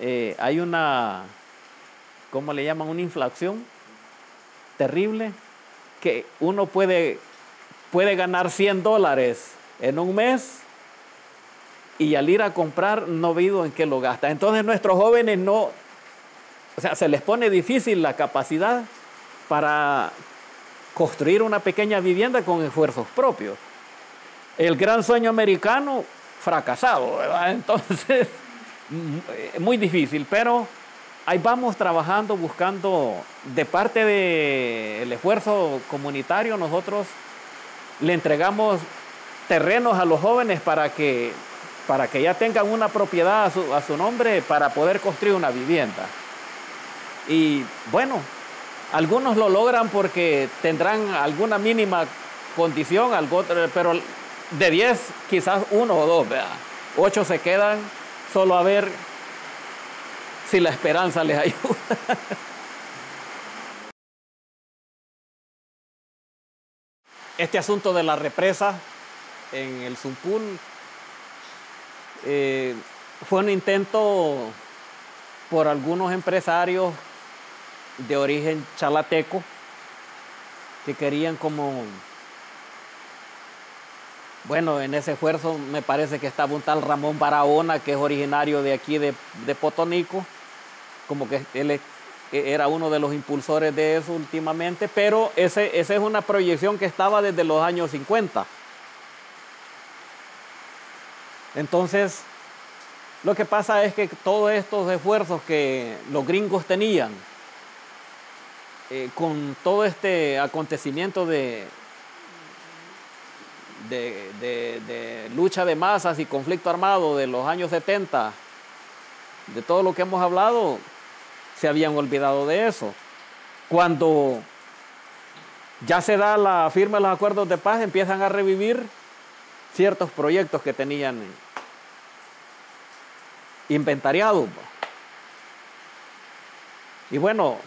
Eh, hay una, ¿cómo le llaman? Una inflación terrible que uno puede, puede ganar cien dólares en un mes y al ir a comprar no veo en qué lo gasta. Entonces nuestros jóvenes no, o sea, se les pone difícil la capacidad para construir una pequeña vivienda con esfuerzos propios. El gran sueño americano fracasado, ¿verdad? Entonces muy difícil, pero ahí vamos trabajando, buscando de parte del esfuerzo comunitario. Nosotros le entregamos terrenos a los jóvenes para que, para que ya tengan una propiedad a su, a su nombre para poder construir una vivienda. Y bueno, algunos lo logran porque tendrán alguna mínima condición, algo otro, pero de diez quizás uno o dos, ¿verdad? ocho se quedan solo a ver si la esperanza les ayuda. Este asunto de la represa en el Sumpul eh, fue un intento por algunos empresarios de origen chalateco que querían como, bueno, en ese esfuerzo me parece que estaba un tal Ramón Barahona, que es originario de aquí, de, de Potonico. Como que él era uno de los impulsores de eso últimamente, pero esa ese es una proyección que estaba desde los años cincuenta. Entonces, lo que pasa es que todos estos esfuerzos que los gringos tenían, eh, con todo este acontecimiento de... De, de, de lucha de masas y conflicto armado de los años setenta, de todo lo que hemos hablado, se habían olvidado de eso. Cuando ya se da la firma de los acuerdos de paz, empiezan a revivir ciertos proyectos que tenían inventariados. Y bueno,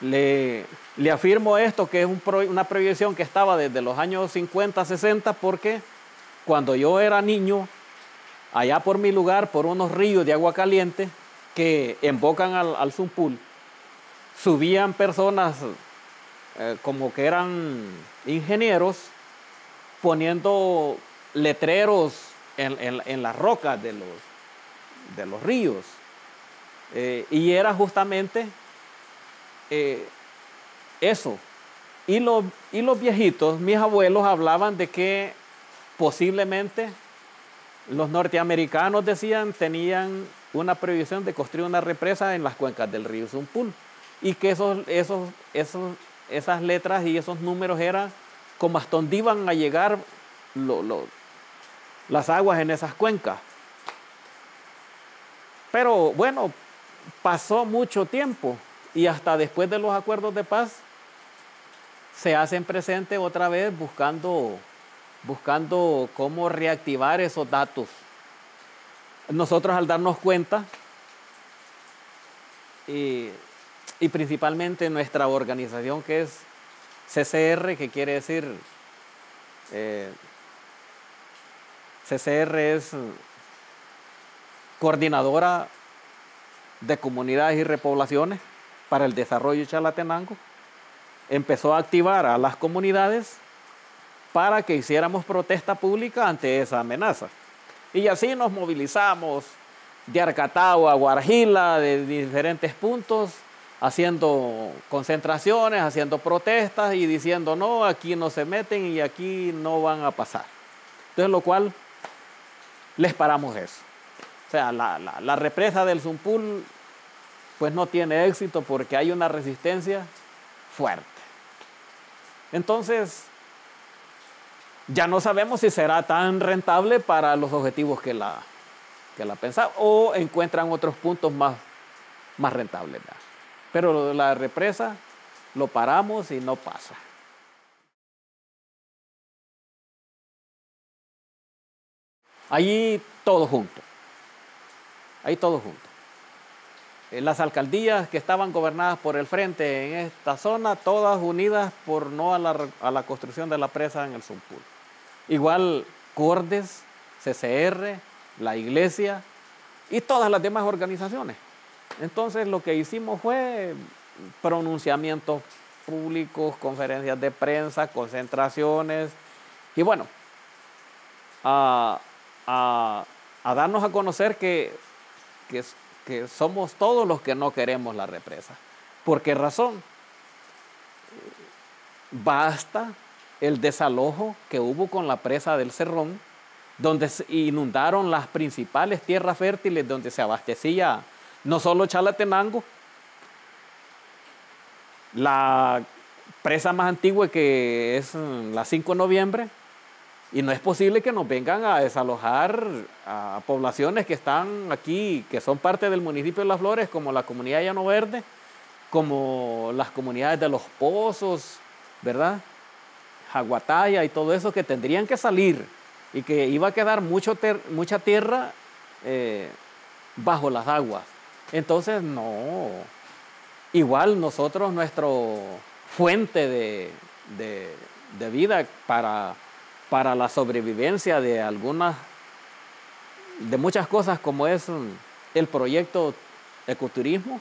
Le, le afirmo esto, que es un pro, una proyección que estaba desde los años cincuenta, sesenta, porque cuando yo era niño, allá por mi lugar, por unos ríos de agua caliente que embocan al, al Sumpul, subían personas eh, como que eran ingenieros poniendo letreros en, en, en las rocas de los, de los ríos. Eh, y era justamente eh, eso. Y los, y los viejitos, mis abuelos, hablaban de que posiblemente los norteamericanos, decían, tenían una previsión de construir una represa en las cuencas del río Sumpul. Y que esos, esos, esos, esas letras y esos números eran como hasta donde iban a llegar lo, lo, las aguas en esas cuencas. Pero bueno, pasó mucho tiempo y hasta después de los acuerdos de paz se hacen presentes otra vez buscando, buscando cómo reactivar esos datos. Nosotros, al darnos cuenta, y, y principalmente nuestra organización, que es C C R, que quiere decir, eh, C C R es Coordinadora de Comunidades y Repoblaciones para el Desarrollo de Chalatenango, empezó a activar a las comunidades para que hiciéramos protesta pública ante esa amenaza. Y así nos movilizamos de Arcatao a Guarjila, de diferentes puntos, haciendo concentraciones, haciendo protestas y diciendo no, aquí no se meten y aquí no van a pasar. Entonces, lo cual, les paramos eso. O sea, la, la, la represa del Sumpul pues no tiene éxito porque hay una resistencia fuerte. Entonces, ya no sabemos si será tan rentable para los objetivos que la, que la pensaba, o encuentran otros puntos más, más rentables, ¿verdad? Pero la represa lo paramos y no pasa. Ahí todo junto. Ahí todo junto. Las alcaldías que estaban gobernadas por el frente en esta zona, todas unidas por no a la, a la construcción de la presa en el Sumpul. Igual Cordes, C C R, la iglesia y todas las demás organizaciones. Entonces, lo que hicimos fue pronunciamientos públicos, conferencias de prensa, concentraciones y bueno, a, a, a darnos a conocer que, que que somos todos los que no queremos la represa. ¿Por qué razón? Basta el desalojo que hubo con la presa del Cerrón, donde se inundaron las principales tierras fértiles donde se abastecía no solo Chalatenango. La presa más antigua, que es la cinco de noviembre, y no es posible que nos vengan a desalojar a poblaciones que están aquí, que son parte del municipio de Las Flores, como la comunidad de Llano Verde, como las comunidades de Los Pozos, ¿verdad? Jaguataya y todo eso, que tendrían que salir y que iba a quedar mucho ter mucha tierra eh, bajo las aguas. Entonces, no. Igual nosotros, nuestra fuente de, de, de vida para... para la sobrevivencia de algunas, de muchas cosas, como es el proyecto ecoturismo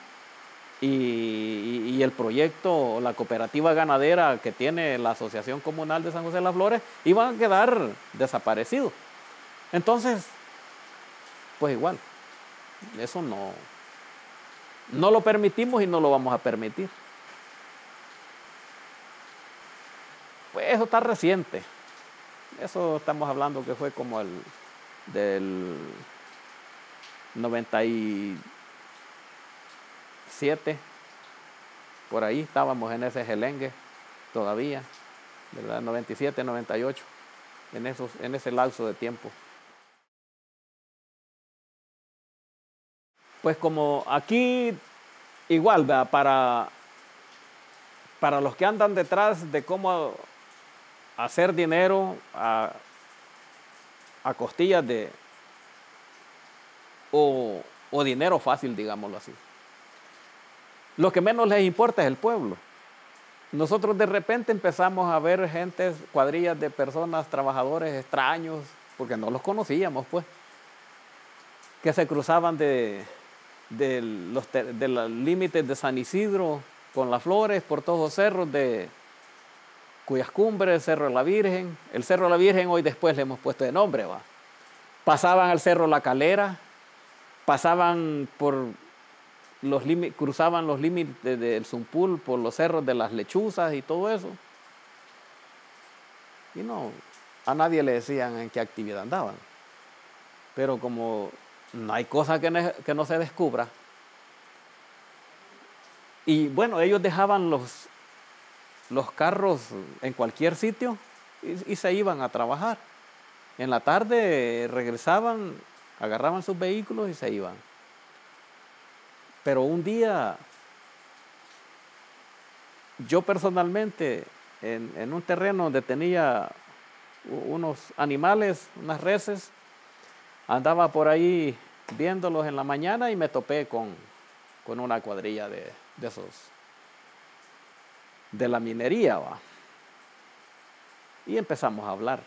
y, y, y el proyecto, la cooperativa ganadera que tiene la Asociación Comunal de San José Las Flores, iban a quedar desaparecidos. Entonces, pues igual, eso no, no lo permitimos y no lo vamos a permitir. Pues eso está reciente. Eso estamos hablando que fue como el del noventa y siete, por ahí estábamos en ese gelengue todavía, ¿verdad? noventa y siete, noventa y ocho, en, esos, en ese lapso de tiempo. Pues como aquí, igual, ¿verdad? Para, para los que andan detrás de cómo hacer dinero a, a costillas de, o, o dinero fácil, digámoslo así. Lo que menos les importa es el pueblo. Nosotros de repente empezamos a ver gentes, cuadrillas de personas, trabajadores extraños, porque no los conocíamos, pues, que se cruzaban de, de los de los límites de San Isidro con Las Flores, por todos los cerros de cuyas cumbres, el Cerro de la Virgen, el Cerro de la Virgen hoy después le hemos puesto de nombre, va. Pasaban al Cerro La Calera, pasaban por los límites, cruzaban los límites del Sumpul por los cerros de las Lechuzas y todo eso. Y no, a nadie le decían en qué actividad andaban. Pero como no hay cosa que no, que no se descubra. Y bueno, ellos dejaban los, los carros en cualquier sitio y, y se iban a trabajar. En la tarde regresaban, agarraban sus vehículos y se iban. Pero un día, yo personalmente, en, en un terreno donde tenía unos animales, unas reses, andaba por ahí viéndolos en la mañana y me topé con, con una cuadrilla de, de esos, de la minería, ¿va? Y empezamos a hablar.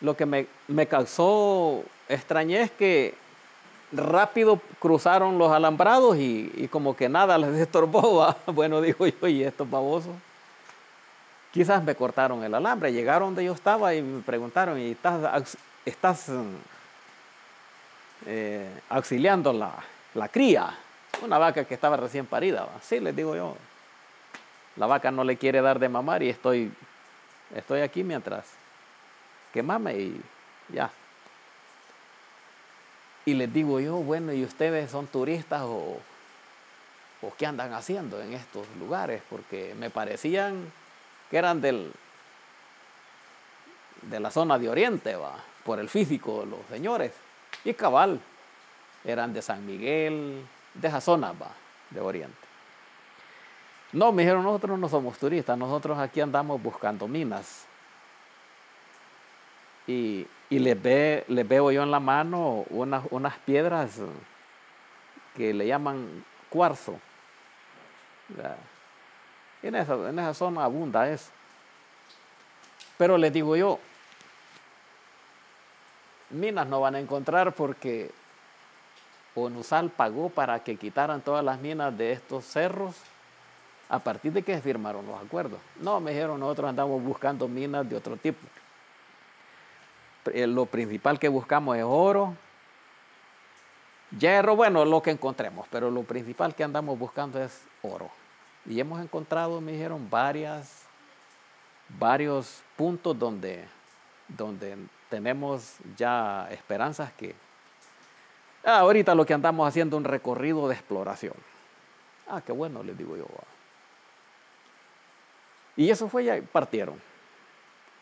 Lo que me, me causó extrañeza es que rápido cruzaron los alambrados y, y como que nada les estorbó, ¿va? Bueno, digo yo, y estos babosos. Quizás me cortaron el alambre, llegaron donde yo estaba y me preguntaron, ¿y estás, estás eh, auxiliando la, la cría? Una vaca que estaba recién parida. Sí, les digo yo, la vaca no le quiere dar de mamar y estoy, estoy aquí mientras que mame y ya. Y les digo yo, bueno, ¿y ustedes son turistas o, o qué andan haciendo en estos lugares? Porque me parecían que eran del, de la zona de Oriente, va, por el físico de los señores. Y cabal, eran de San Miguel, de esa zona, va, de Oriente. No, me dijeron, nosotros no somos turistas, nosotros aquí andamos buscando minas. Y, y les, ve, les veo yo en la mano unas, unas piedras que le llaman cuarzo. ¿Verdad? En esa, en esa zona abunda eso. Pero les digo yo, minas no van a encontrar porque Onusal pagó para que quitaran todas las minas de estos cerros a partir de que firmaron los acuerdos. No, me dijeron, nosotros andamos buscando minas de otro tipo. Lo principal que buscamos es oro, hierro, bueno, lo que encontremos, pero lo principal que andamos buscando es oro. Y hemos encontrado, me dijeron, varias, varios puntos donde, donde tenemos ya esperanzas que... Ah, ahorita lo que andamos haciendo es un recorrido de exploración. Ah, qué bueno, les digo yo. Y eso fue, ya partieron.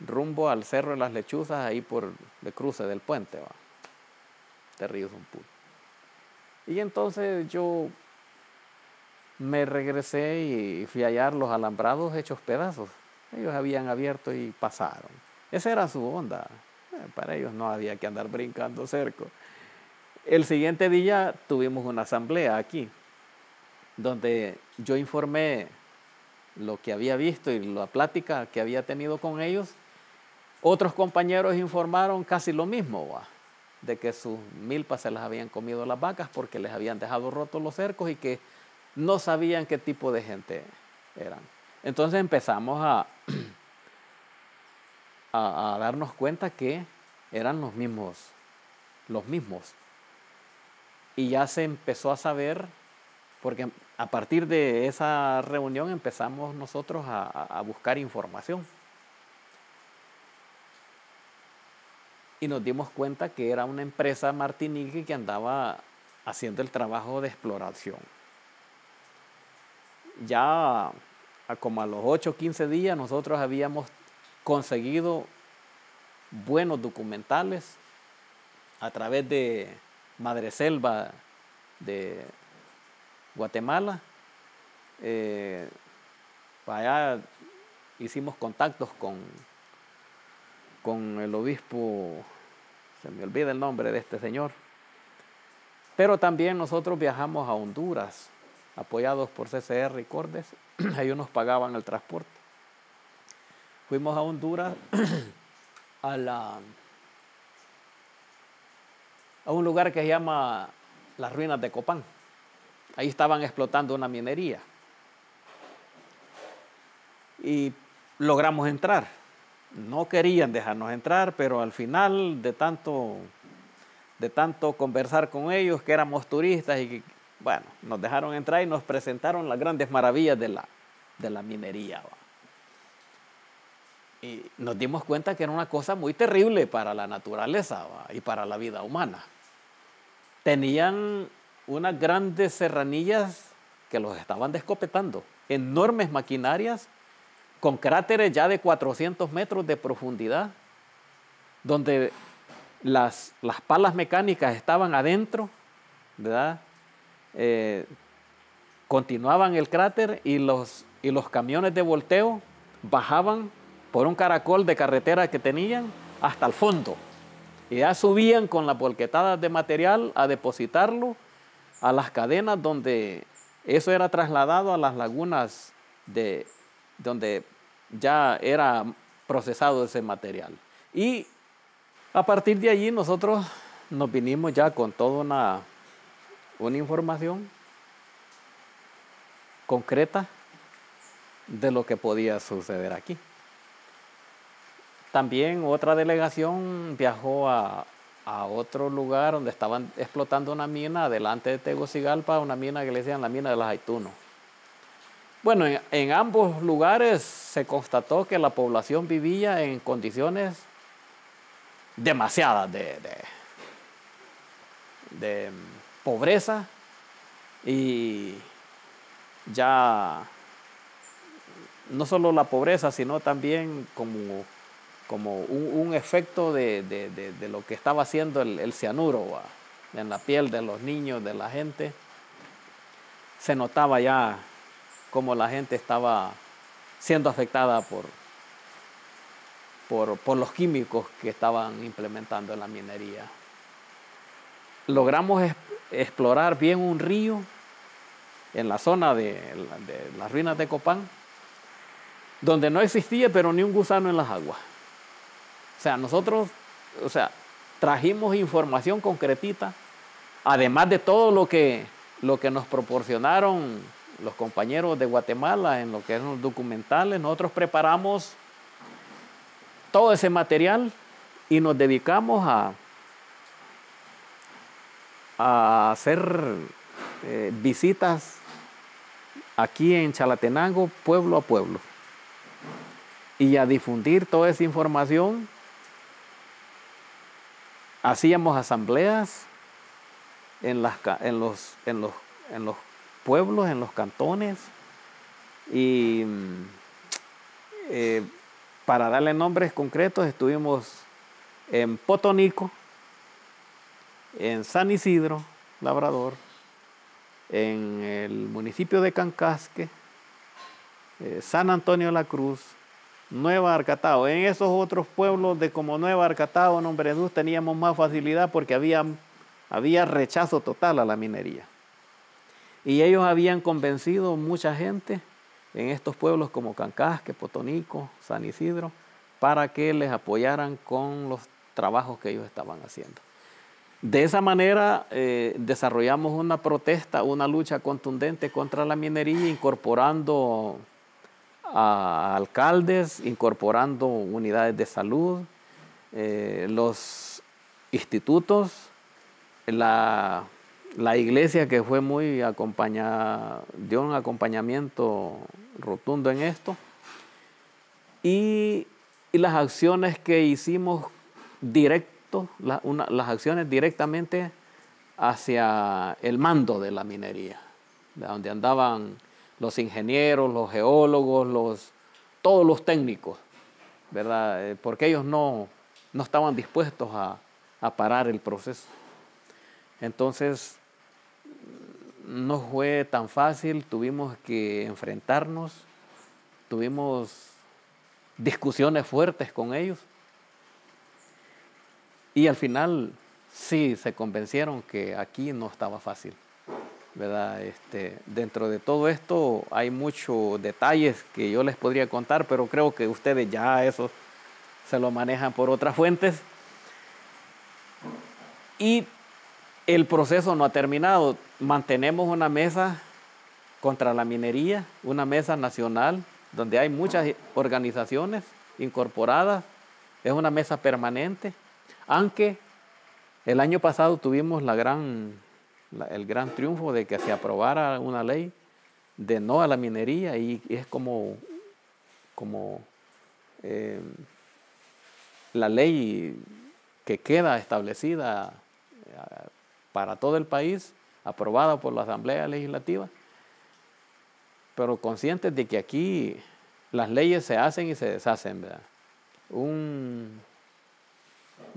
Rumbo al Cerro de las Lechuzas, ahí por el cruce del puente, va, de Río Sumpul. Y entonces yo... me regresé y fui a hallar los alambrados hechos pedazos. Ellos habían abierto y pasaron. Esa era su onda. Para ellos no había que andar brincando cerco. El siguiente día tuvimos una asamblea aquí, donde yo informé lo que había visto y la plática que había tenido con ellos. Otros compañeros informaron casi lo mismo, ¿va? De que sus milpas se las habían comido las vacas porque les habían dejado rotos los cercos y que no sabían qué tipo de gente eran. Entonces empezamos a, a, a darnos cuenta que eran los mismos, los mismos. Y ya se empezó a saber, porque a partir de esa reunión empezamos nosotros a, a buscar información. Y nos dimos cuenta que era una empresa martinique que andaba haciendo el trabajo de exploración. Ya a como a los ocho o quince días nosotros habíamos conseguido buenos documentales a través de Madreselva de Guatemala. Eh, allá hicimos contactos con, con el obispo, se me olvida el nombre de este señor, pero también nosotros viajamos a Honduras, apoyados por C C R y Cordes, ellos nos pagaban el transporte. Fuimos a Honduras, a, la, a un lugar que se llama Las Ruinas de Copán. Ahí estaban explotando una minería. y logramos entrar. No querían dejarnos entrar, pero al final de tanto, de tanto conversar con ellos, que éramos turistas y que, bueno, nos dejaron entrar y nos presentaron las grandes maravillas de la, de la minería. ¿Va? Y nos dimos cuenta que era una cosa muy terrible para la naturaleza, ¿va? Y para la vida humana. Tenían unas grandes serranillas que los estaban descopetando, enormes maquinarias con cráteres ya de cuatrocientos metros de profundidad, donde las, las palas mecánicas estaban adentro, ¿verdad? Eh, continuaban el cráter y los, y los camiones de volteo bajaban por un caracol de carretera que tenían hasta el fondo. Y ya subían con las volquetadas de material a depositarlo a las cadenas donde eso era trasladado a las lagunas de, donde ya era procesado ese material. Y a partir de allí nosotros nos vinimos ya con toda una, una información concreta de lo que podía suceder aquí. También otra delegación viajó a, a otro lugar donde estaban explotando una mina delante de Tegucigalpa, una mina que le decían la mina de los Aceitunos. Bueno, en, en ambos lugares se constató que la población vivía en condiciones demasiadas de, de, de pobreza y ya no solo la pobreza, sino también como, como un, un efecto de, de, de, de lo que estaba haciendo el, el cianuro, ¿va? En la piel de los niños, de la gente. Se notaba ya cómo la gente estaba siendo afectada por, por, por los químicos que estaban implementando en la minería. Logramos es, explorar bien un río en la zona de, de las ruinas de Copán, donde no existía pero ni un gusano en las aguas. O sea, nosotros o sea, trajimos información concretita, además de todo lo que, lo que nos proporcionaron los compañeros de Guatemala en lo que eran los documentales. Nosotros preparamos todo ese material y nos dedicamos a, a hacer eh, visitas aquí en Chalatenango, pueblo a pueblo, y a difundir toda esa información. Hacíamos asambleas en, las, en los, en los, en los pueblos, en los cantones, y eh, para darle nombres concretos estuvimos en Potonico, en San Isidro, Labrador, en el municipio de Cancasque, eh, San Antonio de la Cruz, Nueva Arcatao. En esos otros pueblos de como Nueva Arcatao, Nombre de Jesús, teníamos más facilidad porque había, había rechazo total a la minería. Y ellos habían convencido mucha gente en estos pueblos como Cancasque, Potonico, San Isidro, para que les apoyaran con los trabajos que ellos estaban haciendo. De esa manera eh, desarrollamos una protesta, una lucha contundente contra la minería, incorporando a alcaldes, incorporando unidades de salud, eh, los institutos, la... La iglesia, que fue muy acompañada, dio un acompañamiento rotundo en esto. Y, y las acciones que hicimos directo, la, una, las acciones directamente hacia el mando de la minería, donde andaban los ingenieros, los geólogos, los, todos los técnicos, ¿verdad? Porque ellos no, no estaban dispuestos a, a parar el proceso. Entonces, no fue tan fácil, tuvimos que enfrentarnos, tuvimos discusiones fuertes con ellos y al final sí se convencieron que aquí no estaba fácil, ¿verdad? Este, dentro de todo esto hay muchos detalles que yo les podría contar, pero creo que ustedes ya eso se lo manejan por otras fuentes. Y el proceso no ha terminado. Mantenemos una mesa contra la minería, una mesa nacional donde hay muchas organizaciones incorporadas, es una mesa permanente, aunque el año pasado tuvimos la gran, la, el gran triunfo de que se aprobara una ley de no a la minería, y, y es como, como eh, la ley que queda establecida para todo el país, aprobada por la Asamblea Legislativa, pero conscientes de que aquí las leyes se hacen y se deshacen, ¿verdad? Un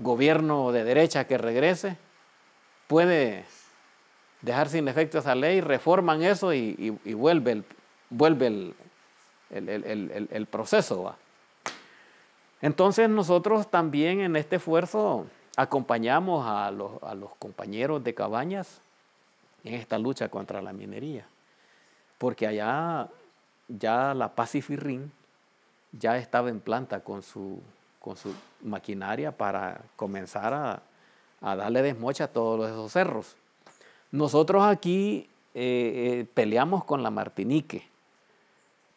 gobierno de derecha que regrese puede dejar sin efecto esa ley, reforman eso y, y, y vuelve el, vuelve el, el, el, el, el proceso, ¿verdad? Entonces nosotros también en este esfuerzo acompañamos a los, a los compañeros de Cabañas en esta lucha contra la minería, porque allá ya la Pacifirrin ya estaba en planta con su, con su maquinaria para comenzar a, a darle desmocha a todos esos cerros. Nosotros aquí eh, eh, peleamos con la Martinique.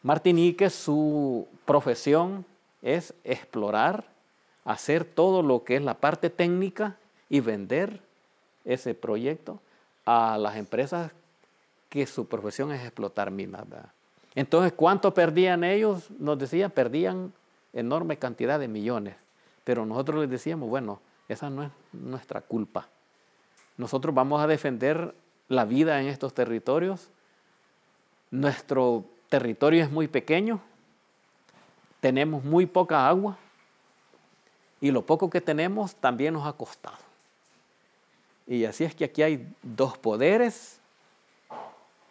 Martinique, su profesión es explorar, hacer todo lo que es la parte técnica y vender ese proyecto a las empresas que su profesión es explotar minas, ¿verdad? Entonces, ¿cuánto perdían ellos? Nos decían, perdían enorme cantidad de millones. Pero nosotros les decíamos, bueno, esa no es nuestra culpa. Nosotros vamos a defender la vida en estos territorios. Nuestro territorio es muy pequeño. Tenemos muy poca agua. Y lo poco que tenemos también nos ha costado. Y así es que aquí hay dos poderes.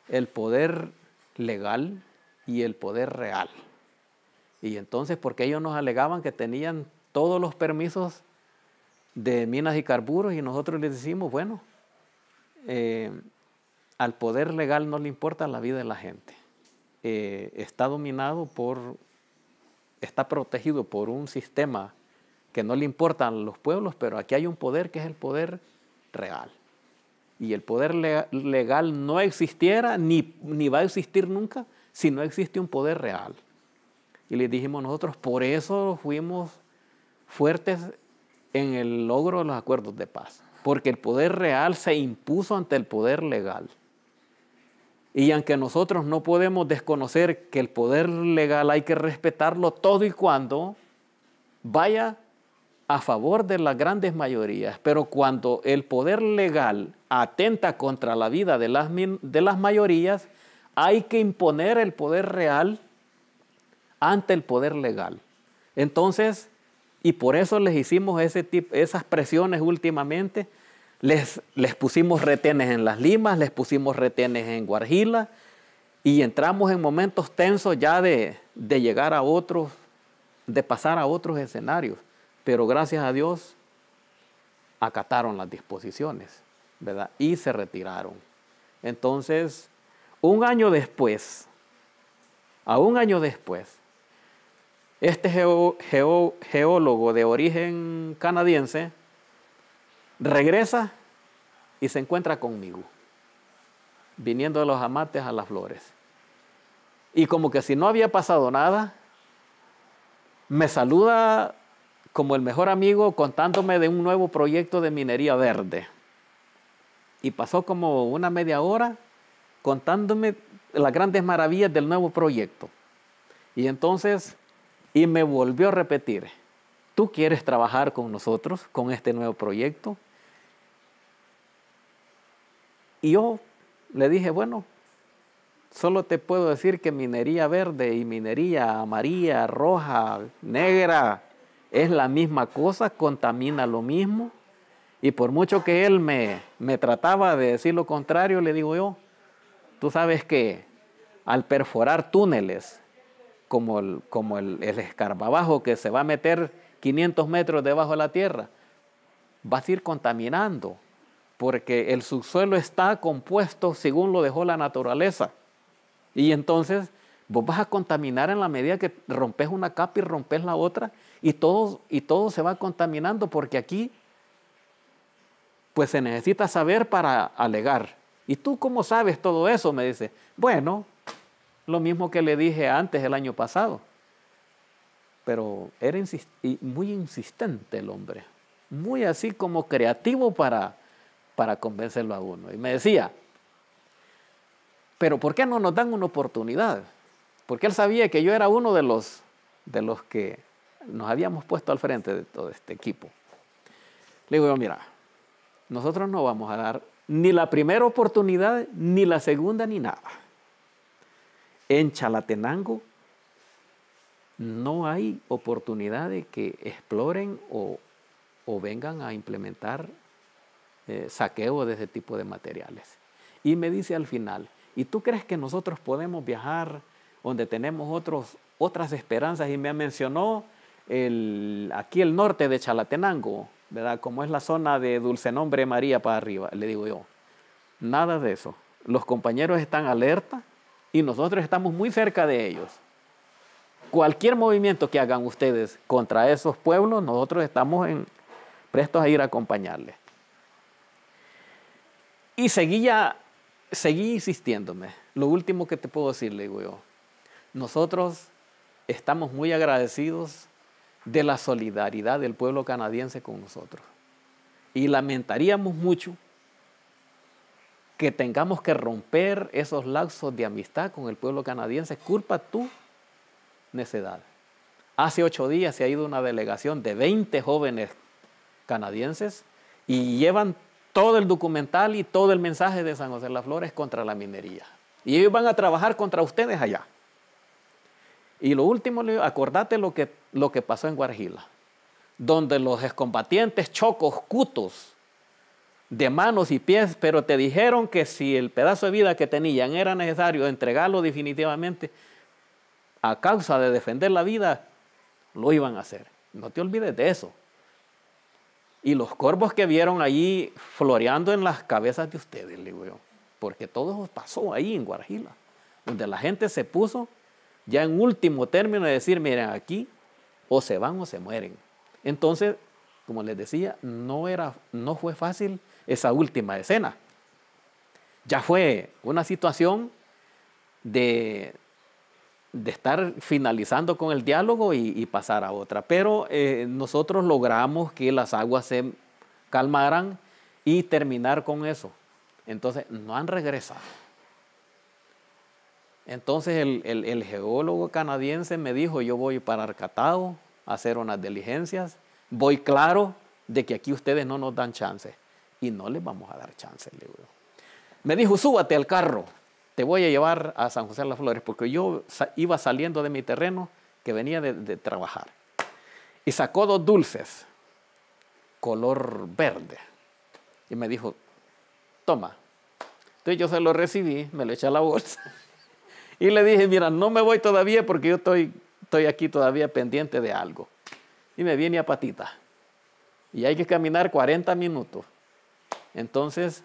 El poder legal y el poder real. Y entonces, porque ellos nos alegaban que tenían todos los permisos de minas y carburos, y nosotros les decimos, bueno, eh, al poder legal no le importa la vida de la gente. Eh, está dominado por, está protegido por un sistema que no le importan los pueblos, pero aquí hay un poder que es el poder real. Y el poder le- legal no existiera ni, ni va a existir nunca si no existe un poder real. Y les dijimos nosotros, por eso fuimos fuertes en el logro de los acuerdos de paz, porque el poder real se impuso ante el poder legal. Y aunque nosotros no podemos desconocer que el poder legal hay que respetarlo todo y cuando vaya a favor de las grandes mayorías, pero cuando el poder legal atenta contra la vida de las, de las mayorías, hay que imponer el poder real ante el poder legal. Entonces, y por eso les hicimos ese tipo, esas presiones últimamente, les, les pusimos retenes en las Limas, les pusimos retenes en Guarjila, y entramos en momentos tensos ya de, de llegar a otros, de pasar a otros escenarios. Pero gracias a Dios acataron las disposiciones, ¿verdad? Y se retiraron. Entonces, un año después, a un año después, este geo, geo, geólogo de origen canadiense regresa y se encuentra conmigo, viniendo de Los Amates a Las Flores. Y como que si no había pasado nada, me saluda como el mejor amigo, contándome de un nuevo proyecto de minería verde. Y pasó como una media hora contándome las grandes maravillas del nuevo proyecto. Y entonces, y me volvió a repetir, ¿tú quieres trabajar con nosotros, con este nuevo proyecto? Y yo le dije, bueno, solo te puedo decir que minería verde y minería amarilla, roja, negra, es la misma cosa, contamina lo mismo. Y por mucho que él me, me trataba de decir lo contrario, le digo yo, tú sabes que al perforar túneles, como el, como el, el escarbabajo que se va a meter quinientos metros debajo de la tierra, vas a ir contaminando, porque el subsuelo está compuesto según lo dejó la naturaleza. Y entonces vos vas a contaminar en la medida que rompes una capa y rompes la otra, y todo, y todo se va contaminando, porque aquí pues se necesita saber para alegar. ¿Y tú cómo sabes todo eso? Me dice, bueno, Lo mismo que le dije antes el año pasado. Pero era insist- y muy insistente el hombre, muy así como creativo para, para convencerlo a uno. Y me decía, pero ¿por qué no nos dan una oportunidad? Porque él sabía que yo era uno de los, de los que nos habíamos puesto al frente de todo este equipo. Le digo, mira, nosotros no vamos a dar ni la primera oportunidad, ni la segunda, ni nada. En Chalatenango no hay oportunidad de que exploren o, o vengan a implementar eh, saqueo de ese tipo de materiales. Y me dice al final, ¿y tú crees que nosotros podemos viajar donde tenemos otros, otras esperanzas? Y me mencionó el, aquí el norte de Chalatenango, ¿verdad? Como es la zona de Dulce Nombre de María para arriba. Le digo yo, nada de eso. Los compañeros están alerta y nosotros estamos muy cerca de ellos. Cualquier movimiento que hagan ustedes contra esos pueblos, nosotros estamos en, prestos a ir a acompañarles. Y seguí, ya, seguí insistiéndome. Lo último que te puedo decir, le digo yo, nosotros estamos muy agradecidos de la solidaridad del pueblo canadiense con nosotros. Y lamentaríamos mucho que tengamos que romper esos lazos de amistad con el pueblo canadiense. Culpa tu necedad. Hace ocho días se ha ido una delegación de veinte jóvenes canadienses y llevan todo el documental y todo el mensaje de San José Las Flores contra la minería. Y ellos van a trabajar contra ustedes allá. Y lo último, acordate lo que, lo que pasó en Guarjila, donde los excombatientes chocos, cutos, de manos y pies, pero te dijeron que si el pedazo de vida que tenían era necesario entregarlo definitivamente a causa de defender la vida, lo iban a hacer. No te olvides de eso. Y los corvos que vieron allí floreando en las cabezas de ustedes, le digo yo, porque todo pasó ahí en Guarjila, donde la gente se puso ya en último término de decir, miren, aquí o se van o se mueren. Entonces, como les decía, no, era, no fue fácil esa última escena. Ya fue una situación de, de estar finalizando con el diálogo y, y pasar a otra. Pero eh, nosotros logramos que las aguas se calmaran y terminar con eso. Entonces, no han regresado. Entonces el, el, el geólogo canadiense me dijo, yo voy para Arcatao a hacer unas diligencias, voy claro de que aquí ustedes no nos dan chance. Y no les vamos a dar chance, le digo. Me dijo, súbate al carro, te voy a llevar a San José Las Flores, porque yo iba saliendo de mi terreno que venía de, de trabajar. Y sacó dos dulces, color verde. Y me dijo, toma. Entonces yo se lo recibí, me lo eché a la bolsa. Y le dije, mira, no me voy todavía porque yo estoy, estoy aquí todavía pendiente de algo. Y me viene a patita. Y hay que caminar cuarenta minutos. Entonces,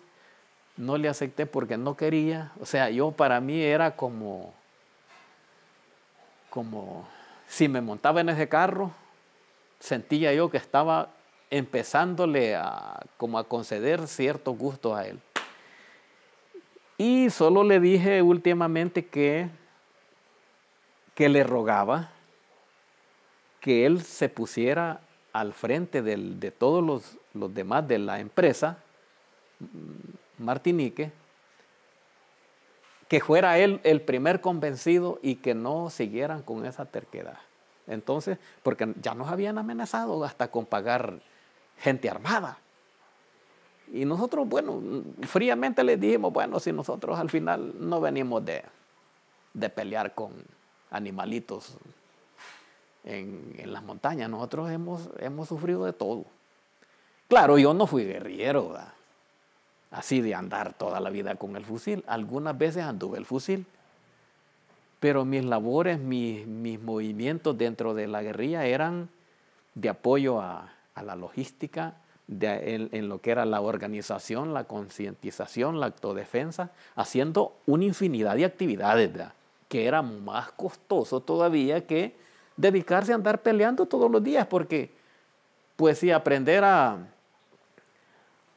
no le acepté porque no quería. O sea, yo para mí era como, como si me montaba en ese carro, sentía yo que estaba empezándole a, como a conceder ciertos gustos a él. Y solo le dije últimamente que, que le rogaba que él se pusiera al frente del, de todos los, los demás de la empresa Martinique, que fuera él el primer convencido y que no siguieran con esa terquedad. Entonces, porque ya nos habían amenazado hasta con pagar gente armada. Y nosotros, bueno, fríamente les dijimos, bueno, si nosotros al final no venimos de, de pelear con animalitos en, en las montañas, nosotros hemos, hemos sufrido de todo. Claro, yo no fui guerrillero, ¿verdad? Así de andar toda la vida con el fusil. Algunas veces anduve el fusil, pero mis labores, mis, mis movimientos dentro de la guerrilla eran de apoyo a, a la logística, De, en, en lo que era la organización, la concientización, la autodefensa, haciendo una infinidad de actividades, ¿verdad? Que era más costoso todavía que dedicarse a andar peleando todos los días, porque pues si aprender a,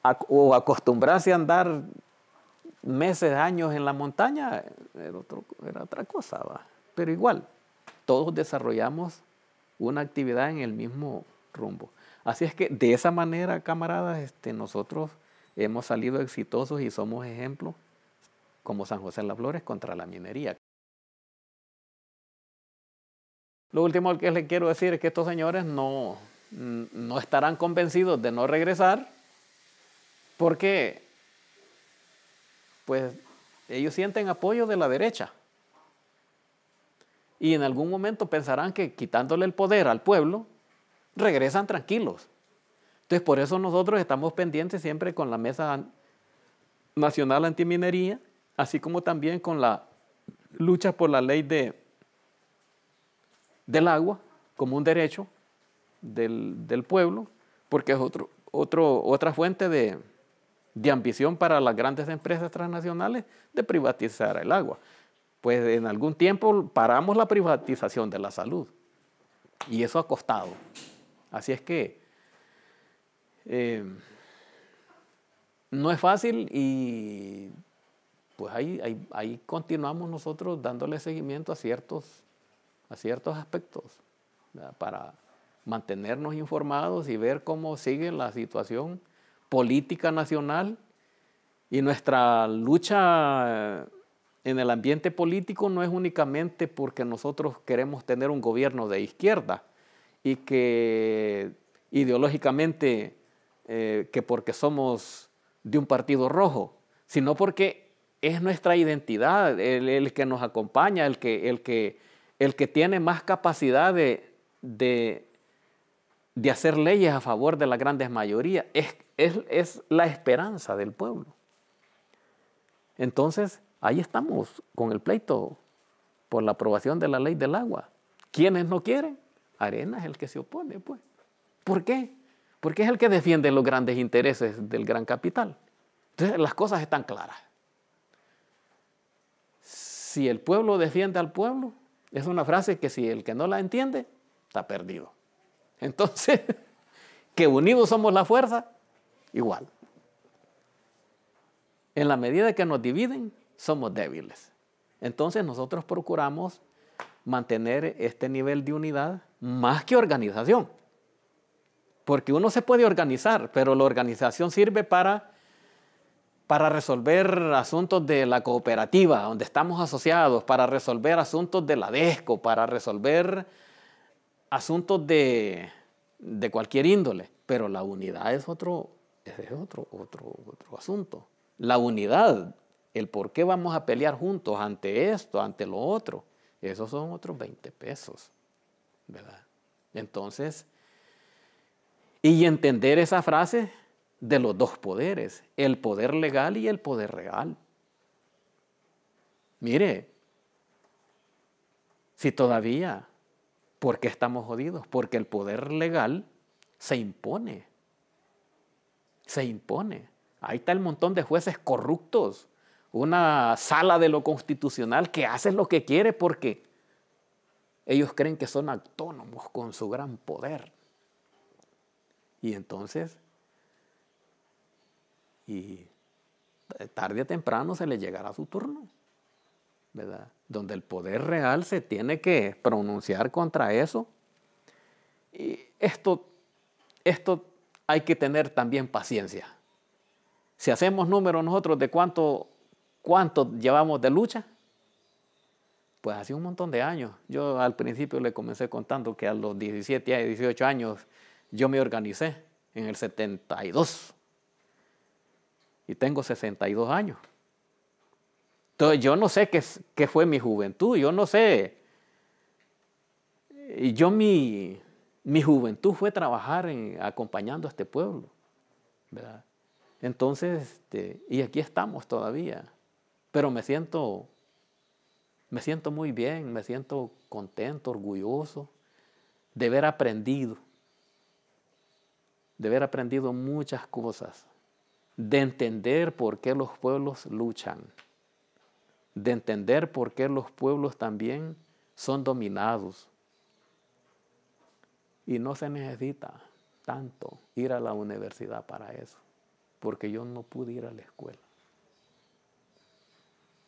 a o acostumbrarse a andar meses, años en la montaña, era, otro, era otra cosa, ¿va? Pero igual, todos desarrollamos una actividad en el mismo rumbo. Así es que de esa manera, camaradas, este, nosotros hemos salido exitosos y somos ejemplos, como San José Las Flores, contra la minería. Lo último que les quiero decir es que estos señores no, no estarán convencidos de no regresar, porque pues, ellos sienten apoyo de la derecha. Y en algún momento pensarán que quitándole el poder al pueblo, regresan tranquilos. Entonces, por eso nosotros estamos pendientes siempre con la Mesa Nacional Antiminería, así como también con la lucha por la ley de, del agua, como un derecho del, del pueblo, porque es otro, otro, otra fuente de, de ambición para las grandes empresas transnacionales de privatizar el agua. Pues en algún tiempo paramos la privatización de la salud y eso ha costado. Así es que eh, no es fácil y pues ahí, ahí, ahí continuamos nosotros dándole seguimiento a ciertos, a ciertos aspectos, ¿verdad? Para mantenernos informados y ver cómo sigue la situación política nacional y nuestra lucha en el ambiente político no es únicamente porque nosotros queremos tener un gobierno de izquierda y que ideológicamente eh, que porque somos de un partido rojo, sino porque es nuestra identidad, el, el que nos acompaña, el que, el que, el que tiene más capacidad de, de, de hacer leyes a favor de las grandes mayorías, es, es, es la esperanza del pueblo. Entonces, ahí estamos con el pleito por la aprobación de la ley del agua. ¿Quiénes no quieren? Arena es el que se opone, pues. ¿Por qué? Porque es el que defiende los grandes intereses del gran capital. Entonces, las cosas están claras. Si el pueblo defiende al pueblo, es una frase que si el que no la entiende, está perdido. Entonces, que unidos somos la fuerza, igual. En la medida que nos dividen, somos débiles. Entonces nosotros procuramos mantener este nivel de unidad más que organización. Porque uno se puede organizar, pero la organización sirve para, para resolver asuntos de la cooperativa, donde estamos asociados, para resolver asuntos de la DESCO, para resolver asuntos de, de cualquier índole. Pero la unidad es otro, es otro, otro, otro asunto. La unidad, el por qué vamos a pelear juntos ante esto, ante lo otro, esos son otros veinte pesos, ¿verdad? Entonces, y entender esa frase de los dos poderes, el poder legal y el poder real. Mire, si todavía, ¿por qué estamos jodidos? Porque el poder legal se impone, se impone. Ahí está el montón de jueces corruptos, una sala de lo constitucional que hace lo que quiere porque ellos creen que son autónomos con su gran poder. Y entonces, y tarde o temprano se les llegará su turno, ¿verdad? Donde el poder real se tiene que pronunciar contra eso. Y esto, esto hay que tener también paciencia. Si hacemos números nosotros de cuánto... ¿Cuánto llevamos de lucha? Pues hace un montón de años. Yo al principio le comencé contando que a los diecisiete, dieciocho años yo me organicé en el setenta y dos. Y tengo sesenta y dos años. Entonces yo no sé qué, qué fue mi juventud, yo no sé. Yo mi, mi juventud fue trabajar en, acompañando a este pueblo, ¿verdad? Entonces, este, y aquí estamos todavía. Pero me siento, me siento muy bien, me siento contento, orgulloso de haber aprendido, de haber aprendido muchas cosas, de entender por qué los pueblos luchan, de entender por qué los pueblos también son dominados. Y no se necesita tanto ir a la universidad para eso, porque yo no pude ir a la escuela.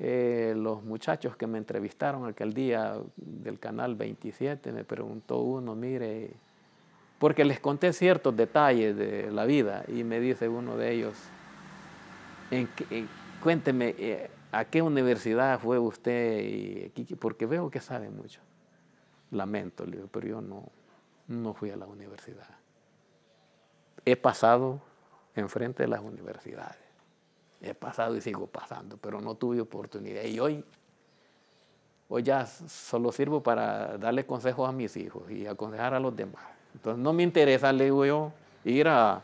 Eh, los muchachos que me entrevistaron aquel día del canal veintisiete, me preguntó uno, mire, porque les conté ciertos detalles de la vida, y me dice uno de ellos, en, en, cuénteme, eh, ¿a qué universidad fue usted? Y, porque veo que sabe mucho. Lamento, le digo, pero yo no, no fui a la universidad. He pasado enfrente de las universidades. He pasado y sigo pasando, pero no tuve oportunidad. Y hoy, hoy ya solo sirvo para darle consejos a mis hijos y aconsejar a los demás. Entonces no me interesa, le digo yo, ir a,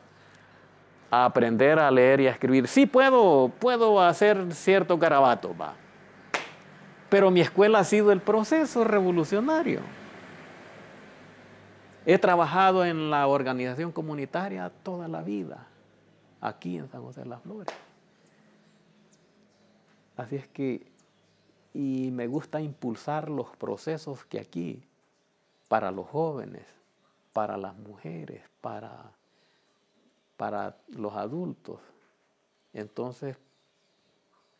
a aprender a leer y a escribir. Sí puedo, puedo hacer cierto garabato, va. Pero mi escuela ha sido el proceso revolucionario. He trabajado en la organización comunitaria toda la vida, aquí en San José Las Flores. Así es que, y me gusta impulsar los procesos que aquí, para los jóvenes, para las mujeres, para, para los adultos. Entonces,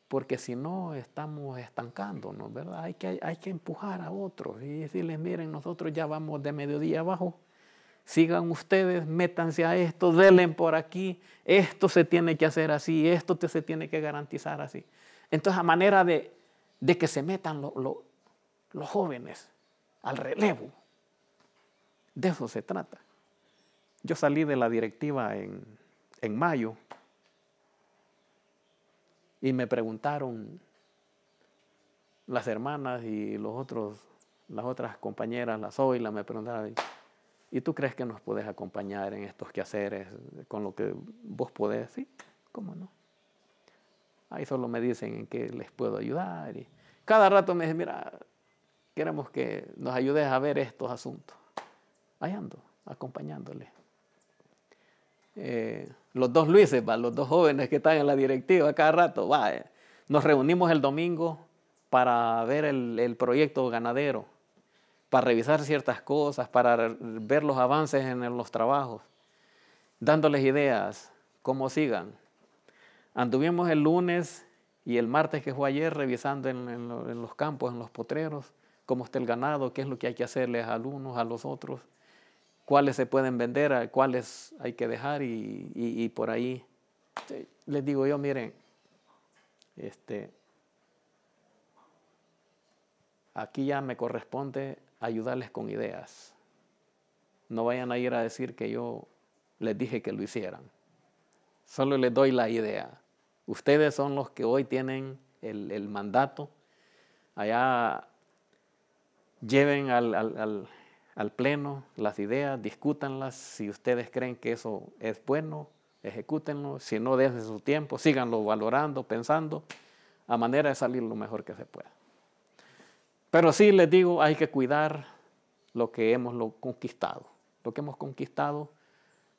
porque si no estamos estancándonos, ¿verdad? Hay que, hay que empujar a otros y decirles, miren, nosotros ya vamos de mediodía abajo, sigan ustedes, métanse a esto, denle por aquí, esto se tiene que hacer así, esto se tiene que garantizar así. Entonces, a manera de, de que se metan lo, lo, los jóvenes al relevo, de eso se trata. Yo salí de la directiva en, en mayo y me preguntaron las hermanas y los otros, las otras compañeras, la Zoila, me preguntaron, ¿y tú crees que nos podés acompañar en estos quehaceres con lo que vos podés? Sí, ¿cómo no? Ahí solo me dicen en qué les puedo ayudar. Y cada rato me dicen, mira, queremos que nos ayudes a ver estos asuntos. Ahí ando, acompañándoles. Eh, los dos Luises, ¿va? Los dos jóvenes que están en la directiva cada rato, va, eh. Nos reunimos el domingo para ver el, el proyecto ganadero, para revisar ciertas cosas, para ver los avances en los trabajos, dándoles ideas, cómo sigan. Anduvimos el lunes y el martes que fue ayer revisando en, en, lo, en los campos, en los potreros, cómo está el ganado, qué es lo que hay que hacerles a los unos, a los otros, cuáles se pueden vender, cuáles hay que dejar y, y, y por ahí. Les digo yo, miren, este, aquí ya me corresponde ayudarles con ideas. No vayan a ir a decir que yo les dije que lo hicieran. Solo les doy la idea. Ustedes son los que hoy tienen el, el mandato. Allá lleven al, al, al, al pleno las ideas, discútanlas. Si ustedes creen que eso es bueno, ejecútenlo. Si no, desde su tiempo, síganlo valorando, pensando, a manera de salir lo mejor que se pueda. Pero sí les digo, hay que cuidar lo que hemos lo conquistado. Lo que hemos conquistado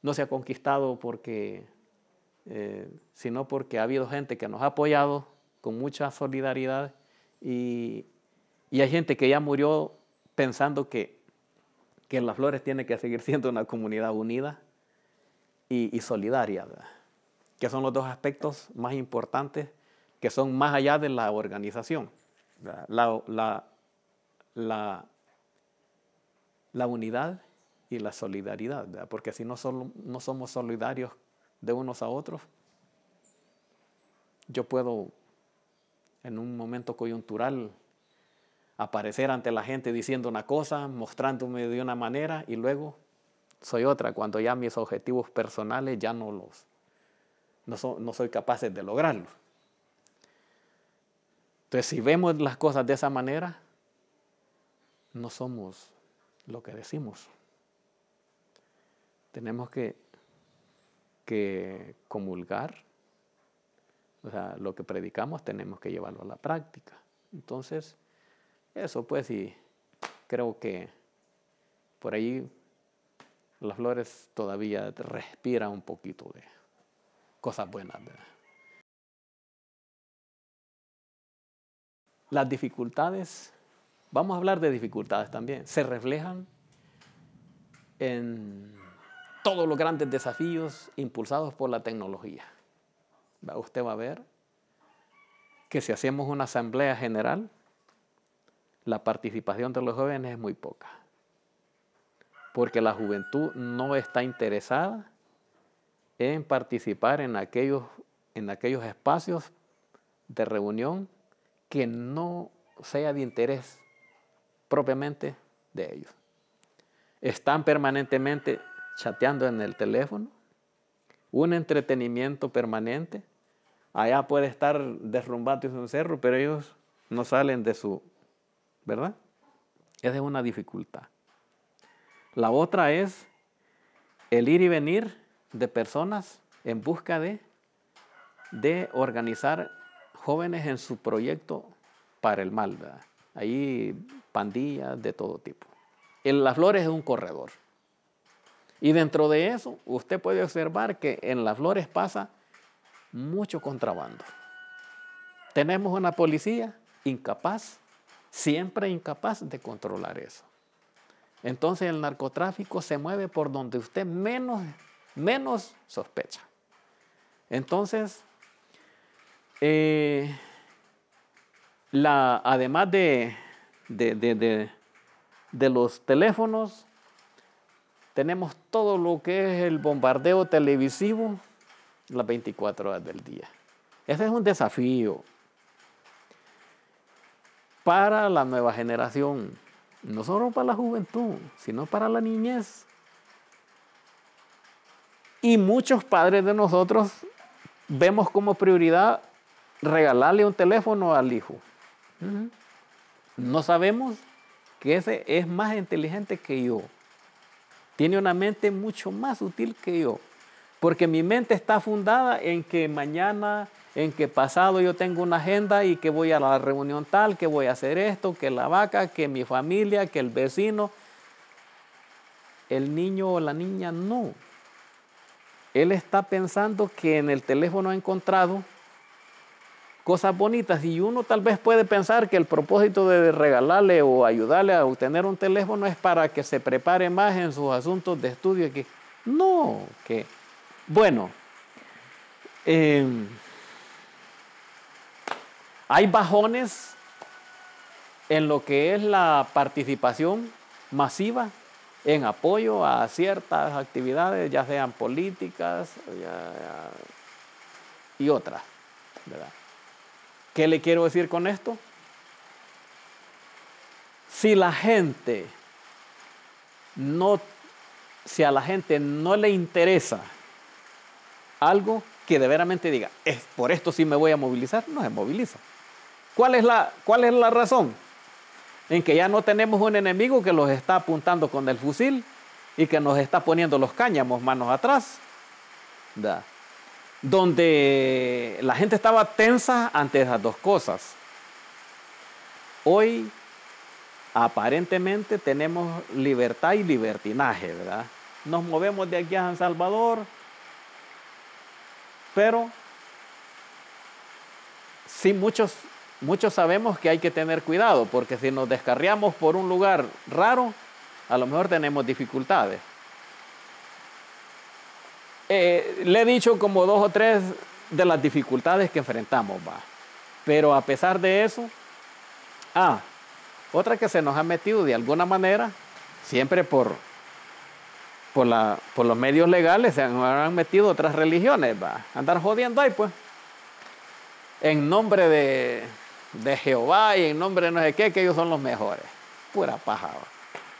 no se ha conquistado porque... Eh, sino porque ha habido gente que nos ha apoyado con mucha solidaridad y, y hay gente que ya murió pensando que, que Las Flores tiene que seguir siendo una comunidad unida y, y solidaria, ¿verdad? Que son los dos aspectos más importantes que son más allá de la organización, la, la, la, la unidad y la solidaridad, ¿verdad? Porque si no, solo, no somos solidarios de unos a otros, yo puedo en un momento coyuntural aparecer ante la gente diciendo una cosa, mostrándome de una manera y luego soy otra, cuando ya mis objetivos personales ya no los, no, so, no soy capaces de lograrlos. Entonces, si vemos las cosas de esa manera, no somos lo que decimos. Tenemos que que comulgar, o sea, lo que predicamos tenemos que llevarlo a la práctica. Entonces, eso pues, y creo que por ahí Las Flores todavía respira un poquito de cosas buenas, ¿verdad? Las dificultades, vamos a hablar de dificultades también, se reflejan en todos los grandes desafíos impulsados por la tecnología. Usted va a ver que si hacemos una asamblea general, la participación de los jóvenes es muy poca, porque la juventud no está interesada en participar en aquellos, en aquellos espacios de reunión que no sea de interés propiamente de ellos. Están permanentemente chateando en el teléfono, un entretenimiento permanente. Allá puede estar derrumbado un cerro, pero ellos no salen de su, ¿verdad? Esa es una dificultad. La otra es el ir y venir de personas en busca de, de organizar jóvenes en su proyecto para el mal, ¿verdad? Ahí pandillas de todo tipo. En Las Flores es un corredor. Y dentro de eso, usted puede observar que en Las Flores pasa mucho contrabando. Tenemos una policía incapaz, siempre incapaz de controlar eso. Entonces el narcotráfico se mueve por donde usted menos, menos sospecha. Entonces, eh, la, además de, de, de, de, de los teléfonos, tenemos todo lo que es el bombardeo televisivo las veinticuatro horas del día. Ese es un desafío para la nueva generación, no solo para la juventud, sino para la niñez. Y muchos padres de nosotros vemos como prioridad regalarle un teléfono al hijo. No sabemos que ese es más inteligente que yo. Tiene una mente mucho más útil que yo. Porque mi mente está fundada en que mañana, en que pasado yo tengo una agenda y que voy a la reunión tal, que voy a hacer esto, que la vaca, que mi familia, que el vecino. El niño o la niña no. Él está pensando que en el teléfono ha encontrado cosas bonitas y uno tal vez puede pensar que el propósito de regalarle o ayudarle a obtener un teléfono es para que se prepare más en sus asuntos de estudio. Que, no, que... Bueno, eh, hay bajones en lo que es la participación masiva en apoyo a ciertas actividades, ya sean políticas ya, ya, y otras, ¿verdad? ¿Qué le quiero decir con esto? Si la gente no, si a la gente no le interesa algo que de veramente diga, es por esto sí me voy a movilizar, no se moviliza. ¿Cuál es la, cuál es la razón? En que ya no tenemos un enemigo que los está apuntando con el fusil y que nos está poniendo los cáñamos manos atrás. ¿Da? Donde la gente estaba tensa ante esas dos cosas. Hoy, aparentemente, tenemos libertad y libertinaje, ¿verdad? Nos movemos de aquí a San Salvador, pero sí muchos, muchos sabemos que hay que tener cuidado, porque si nos descarriamos por un lugar raro, a lo mejor tenemos dificultades. Eh, le he dicho como dos o tres de las dificultades que enfrentamos, va. Pero a pesar de eso, ah, otra que se nos ha metido de alguna manera, siempre por, por, la, por los medios legales se nos han metido otras religiones, va, andar jodiendo ahí pues, en nombre de, de Jehová y en nombre de no sé qué, que ellos son los mejores, pura paja, ¿va?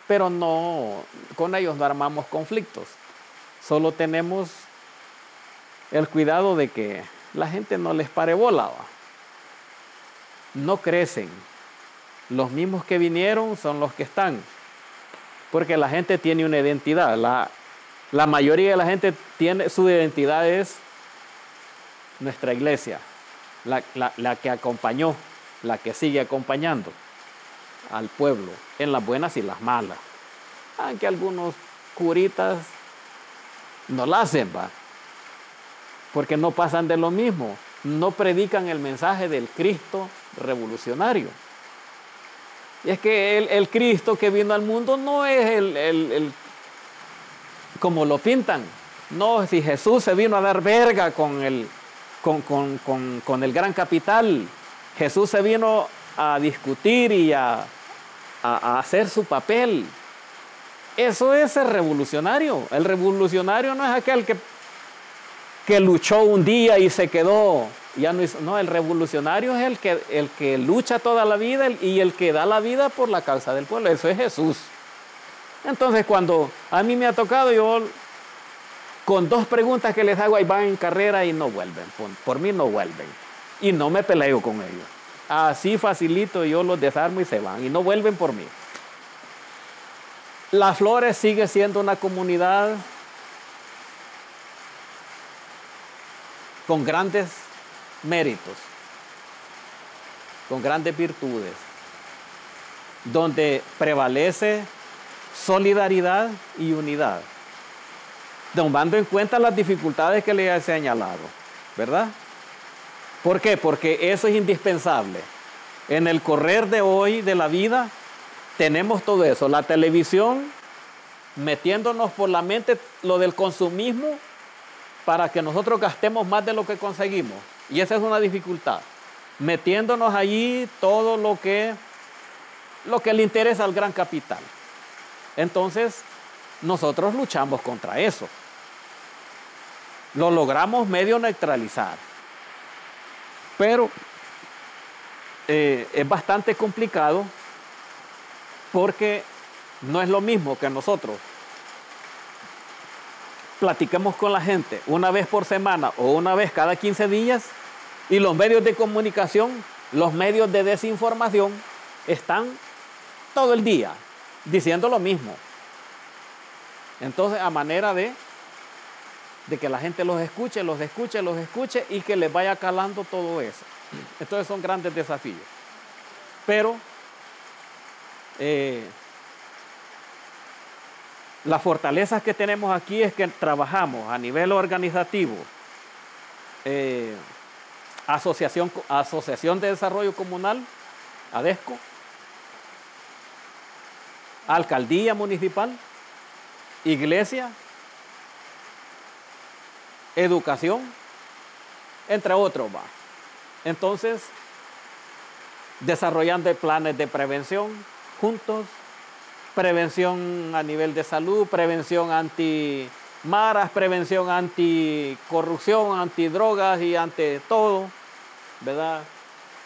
Pero no, con ellos no armamos conflictos, solo tenemos el cuidado de que la gente no les pare bola, ¿va? No crecen, los mismos que vinieron son los que están. Porque la gente tiene una identidad. La, la mayoría de la gente tiene su identidad es nuestra iglesia, la, la, la que acompañó, la que sigue acompañando al pueblo, en las buenas y las malas. Aunque algunos curitas no la hacen, va, porque no pasan de lo mismo, no predican el mensaje del Cristo revolucionario. Y es que el, el Cristo que vino al mundo no es el, el, el como lo pintan. No, si Jesús se vino a dar verga con el, con, con, con, con el gran capital Jesús se vino a discutir y a, a, a hacer su papel. Eso es el revolucionario. El revolucionario no es aquel que, que luchó un día y se quedó. Ya no, hizo, no, el revolucionario es el que, el que lucha toda la vida y el que da la vida por la causa del pueblo. Eso es Jesús. Entonces, cuando a mí me ha tocado, yo con dos preguntas que les hago, ahí van en carrera y no vuelven. Por, por mí no vuelven. Y no me peleo con ellos. Así facilito, yo los desarmo y se van. Y no vuelven por mí. Las Flores sigue siendo una comunidad con grandes méritos, con grandes virtudes, donde prevalece solidaridad y unidad, tomando en cuenta las dificultades que le he señalado, ¿verdad? ¿Por qué? Porque eso es indispensable. En el correr de hoy de la vida tenemos todo eso, la televisión metiéndonos por la mente lo del consumismo para que nosotros gastemos más de lo que conseguimos. Y esa es una dificultad, metiéndonos allí todo lo que, lo que le interesa al gran capital. Entonces, nosotros luchamos contra eso. Lo logramos medio neutralizar. Pero eh, es bastante complicado porque no es lo mismo que nosotros platiquemos con la gente una vez por semana o una vez cada quince días, y los medios de comunicación, los medios de desinformación están todo el día diciendo lo mismo. Entonces, a manera de, de que la gente los escuche, los escuche, los escuche y que les vaya calando todo eso. Entonces son grandes desafíos. Pero eh, las fortalezas que tenemos aquí es que trabajamos a nivel organizativo, eh, asociación, asociación de Desarrollo Comunal, ADESCO, Alcaldía Municipal, Iglesia, Educación, entre otros más. Entonces, desarrollando planes de prevención juntos, prevención a nivel de salud, prevención anti-maras, prevención anticorrupción, antidrogas y ante todo, ¿verdad?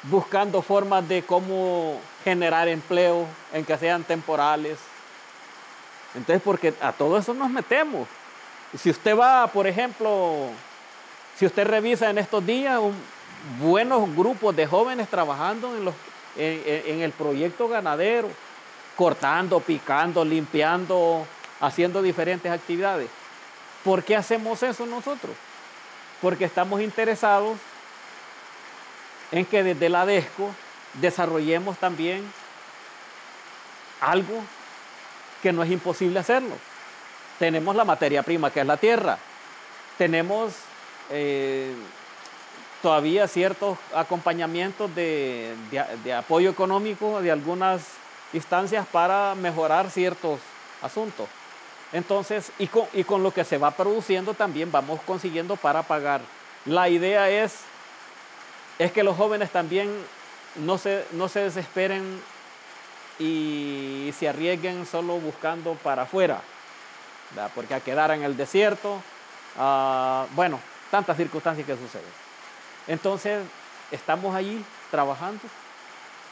Buscando formas de cómo generar empleo, en que sean temporales. Entonces, porque a todo eso nos metemos. Si usted va, por ejemplo, si usted revisa en estos días, un, buenos grupos de jóvenes trabajando en, los, en, en el proyecto ganadero, cortando, picando, limpiando, haciendo diferentes actividades. ¿Por qué hacemos eso nosotros? Porque estamos interesados en que desde la ADESCO desarrollemos también algo que no es imposible hacerlo. Tenemos la materia prima, que es la tierra. Tenemos eh, todavía ciertos acompañamientos de, de, de apoyo económico de algunas instancias para mejorar ciertos asuntos. Entonces, y con, y con lo que se va produciendo también vamos consiguiendo para pagar. La idea es, es que los jóvenes también no se, no se desesperen y se arriesguen solo buscando para afuera, ¿verdad? Porque a quedar en el desierto, uh, bueno, tantas circunstancias que suceden. Entonces, estamos allí trabajando,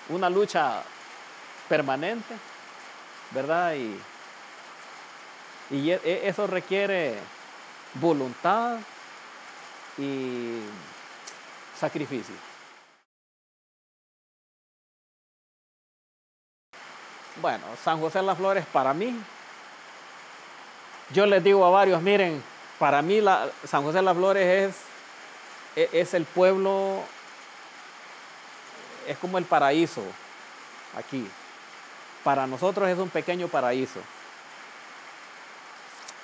una lucha permanente, ¿verdad? Y, y eso requiere voluntad y sacrificio. Bueno, San José Las Flores para mí, yo les digo a varios, miren, para mí la, San José Las Flores es, es, es el pueblo, es como el paraíso aquí. Para nosotros es un pequeño paraíso.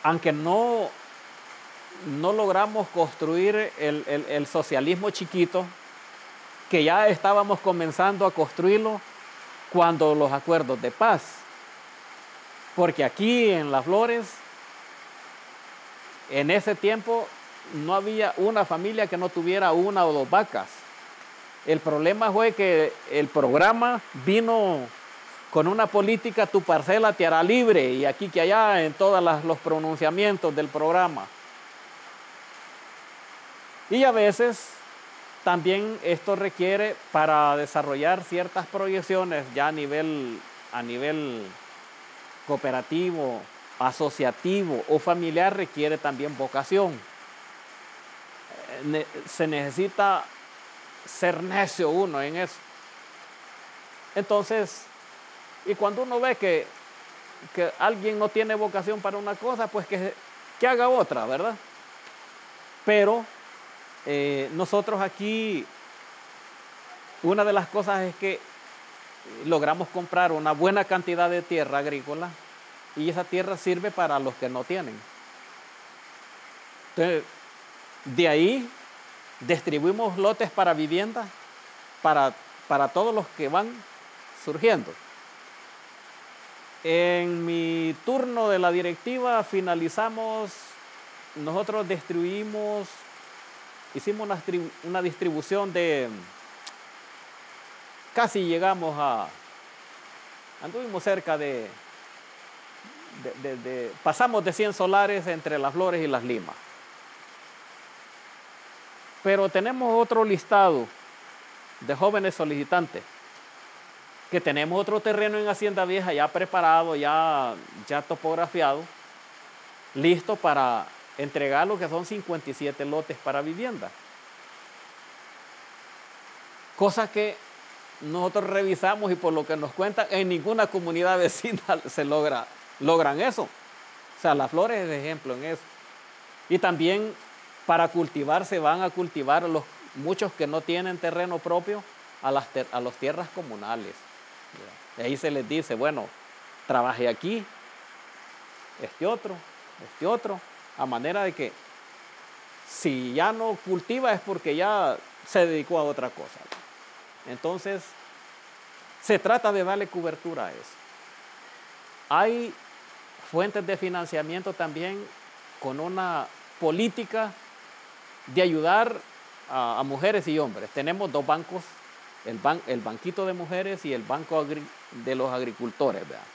Aunque no, no logramos construir el, el, el socialismo chiquito, que ya estábamos comenzando a construirlo, cuando los acuerdos de paz, porque aquí en Las Flores, en ese tiempo no había una familia que no tuviera una o dos vacas, El problema fue que el programa vino con una política, tu parcela te hará libre, y aquí que allá en todos los pronunciamientos del programa. Y a veces también esto requiere, para desarrollar ciertas proyecciones ya a nivel, a nivel cooperativo, asociativo o familiar, requiere también vocación. Se necesita ser necio uno en eso. Entonces, y cuando uno ve que, que alguien no tiene vocación para una cosa, pues que, que haga otra, ¿verdad? Pero Eh, nosotros aquí, una de las cosas es que logramos comprar una buena cantidad de tierra agrícola, y esa tierra sirve para los que no tienen. Entonces, de ahí distribuimos lotes para vivienda, para, para todos los que van surgiendo. En mi turno de la directiva finalizamos, nosotros distribuimos, hicimos una, una distribución de, casi llegamos a, anduvimos cerca de, de, de, de, pasamos de cien solares entre Las Flores y Las Limas. Pero tenemos otro listado de jóvenes solicitantes, que tenemos otro terreno en Hacienda Vieja ya preparado, ya, ya topografiado, listo para entregar lo que son cincuenta y siete lotes para vivienda. Cosa que nosotros revisamos, y por lo que nos cuentan, en ninguna comunidad vecina se logra, logran eso. O sea, Las Flores es ejemplo en eso. Y también para cultivar se van a cultivar los, muchos que no tienen terreno propio a las, ter, a las tierras comunales. Y ahí se les dice, bueno, trabaje aquí, este otro, este otro. A manera de que si ya no cultiva es porque ya se dedicó a otra cosa. Entonces, se trata de darle cobertura a eso. Hay fuentes de financiamiento también con una política de ayudar a, a mujeres y hombres. Tenemos dos bancos, el, ban, el Banquito de Mujeres y el Banco Agri, de los Agricultores, ¿verdad?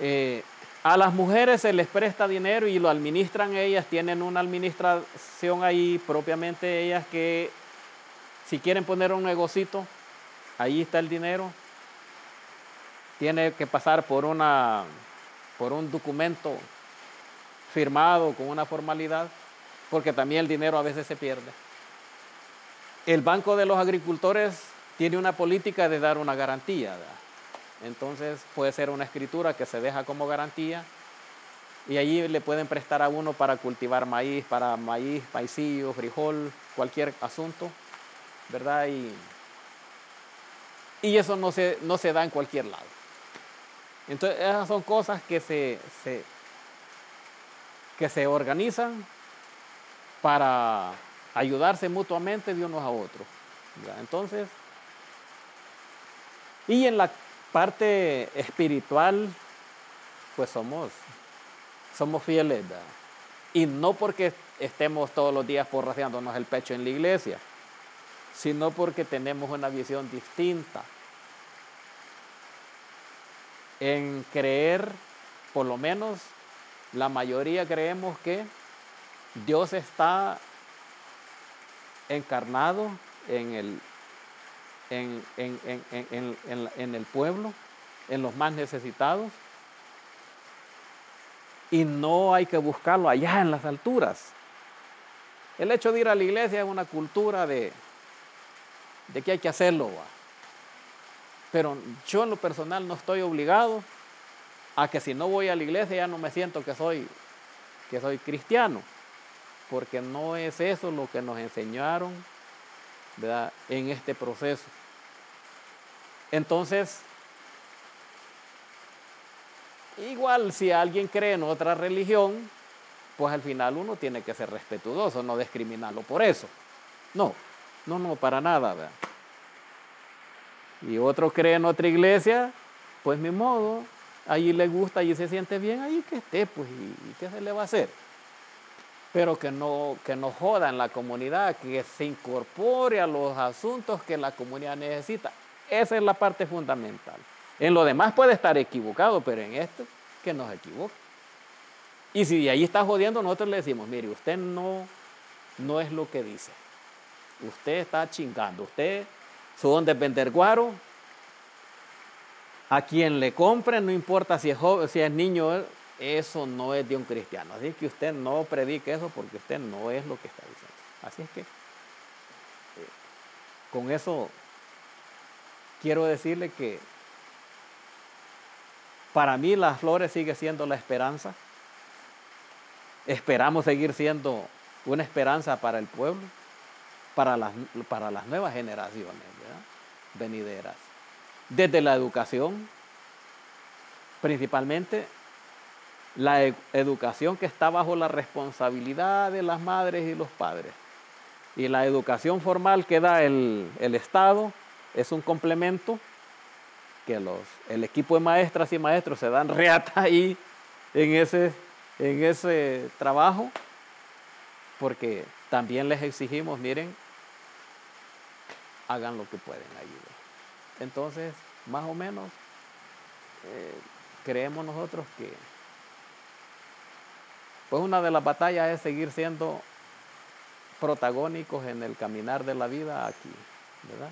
Eh, A las mujeres se les presta dinero y lo administran ellas, tienen una administración ahí propiamente ellas, que si quieren poner un negocito, ahí está el dinero. Tiene que pasar por, una, por un documento firmado con una formalidad, porque también el dinero a veces se pierde. El Banco de los Agricultores tiene una política de dar una garantía, ¿verdad? Entonces puede ser una escritura que se deja como garantía, y allí le pueden prestar a uno para cultivar maíz, para maíz, maicillo, frijol, cualquier asunto, ¿verdad? Y, y eso no se, no se da en cualquier lado. Entonces esas son cosas que se, se, que se organizan para ayudarse mutuamente de unos a otros, ¿verdad? Entonces, y en la parte espiritual, pues somos, somos fieles, ¿verdad? Y no porque estemos todos los días porraseándonos el pecho en la iglesia, sino porque tenemos una visión distinta en creer, por lo menos la mayoría creemos que Dios está encarnado en el En, en, en, en, en, en el pueblo, en los más necesitados, y no hay que buscarlo allá en las alturas. El hecho de ir a la iglesia es una cultura de, de que hay que hacerlo, ¿va? Pero yo en lo personal no estoy obligado a que si no voy a la iglesia ya no me siento que soy, que soy cristiano, porque no es eso lo que nos enseñaron, ¿verdad?, en este proceso. Entonces, igual si alguien cree en otra religión, pues al final uno tiene que ser respetuoso, no discriminarlo por eso. No, no, no, para nada, ¿verdad? Y otro cree en otra iglesia, pues ni modo, allí le gusta, allí se siente bien, allí que esté, pues, ¿y qué se le va a hacer? pero que no, que no jodan la comunidad, que se incorpore a los asuntos que la comunidad necesita. Esa es la parte fundamental. En lo demás puede estar equivocado, pero en esto que nos equivoca. Y si de ahí está jodiendo, nosotros le decimos, mire, usted no, no es lo que dice. Usted está chingando. Usted, su don de vender guaro, a quien le compren, no importa si es joven, si es niño, eso no es de un cristiano. Así que usted no predique eso porque usted no es lo que está diciendo. Así es que, eh, con eso quiero decirle que para mí Las Flores sigue siendo la esperanza. Esperamos seguir siendo una esperanza para el pueblo, para las, para las nuevas generaciones, ¿verdad?, venideras. Desde la educación, principalmente la ed- educación que está bajo la responsabilidad de las madres y los padres. Y la educación formal que da el, el Estado es un complemento que los, el equipo de maestras y maestros se dan reata ahí en ese... en ese trabajo, porque también les exigimos, miren, hagan lo que pueden, ayuden. Entonces, más o menos, eh, creemos nosotros que pues una de las batallas es seguir siendo protagónicos en el caminar de la vida aquí, ¿verdad?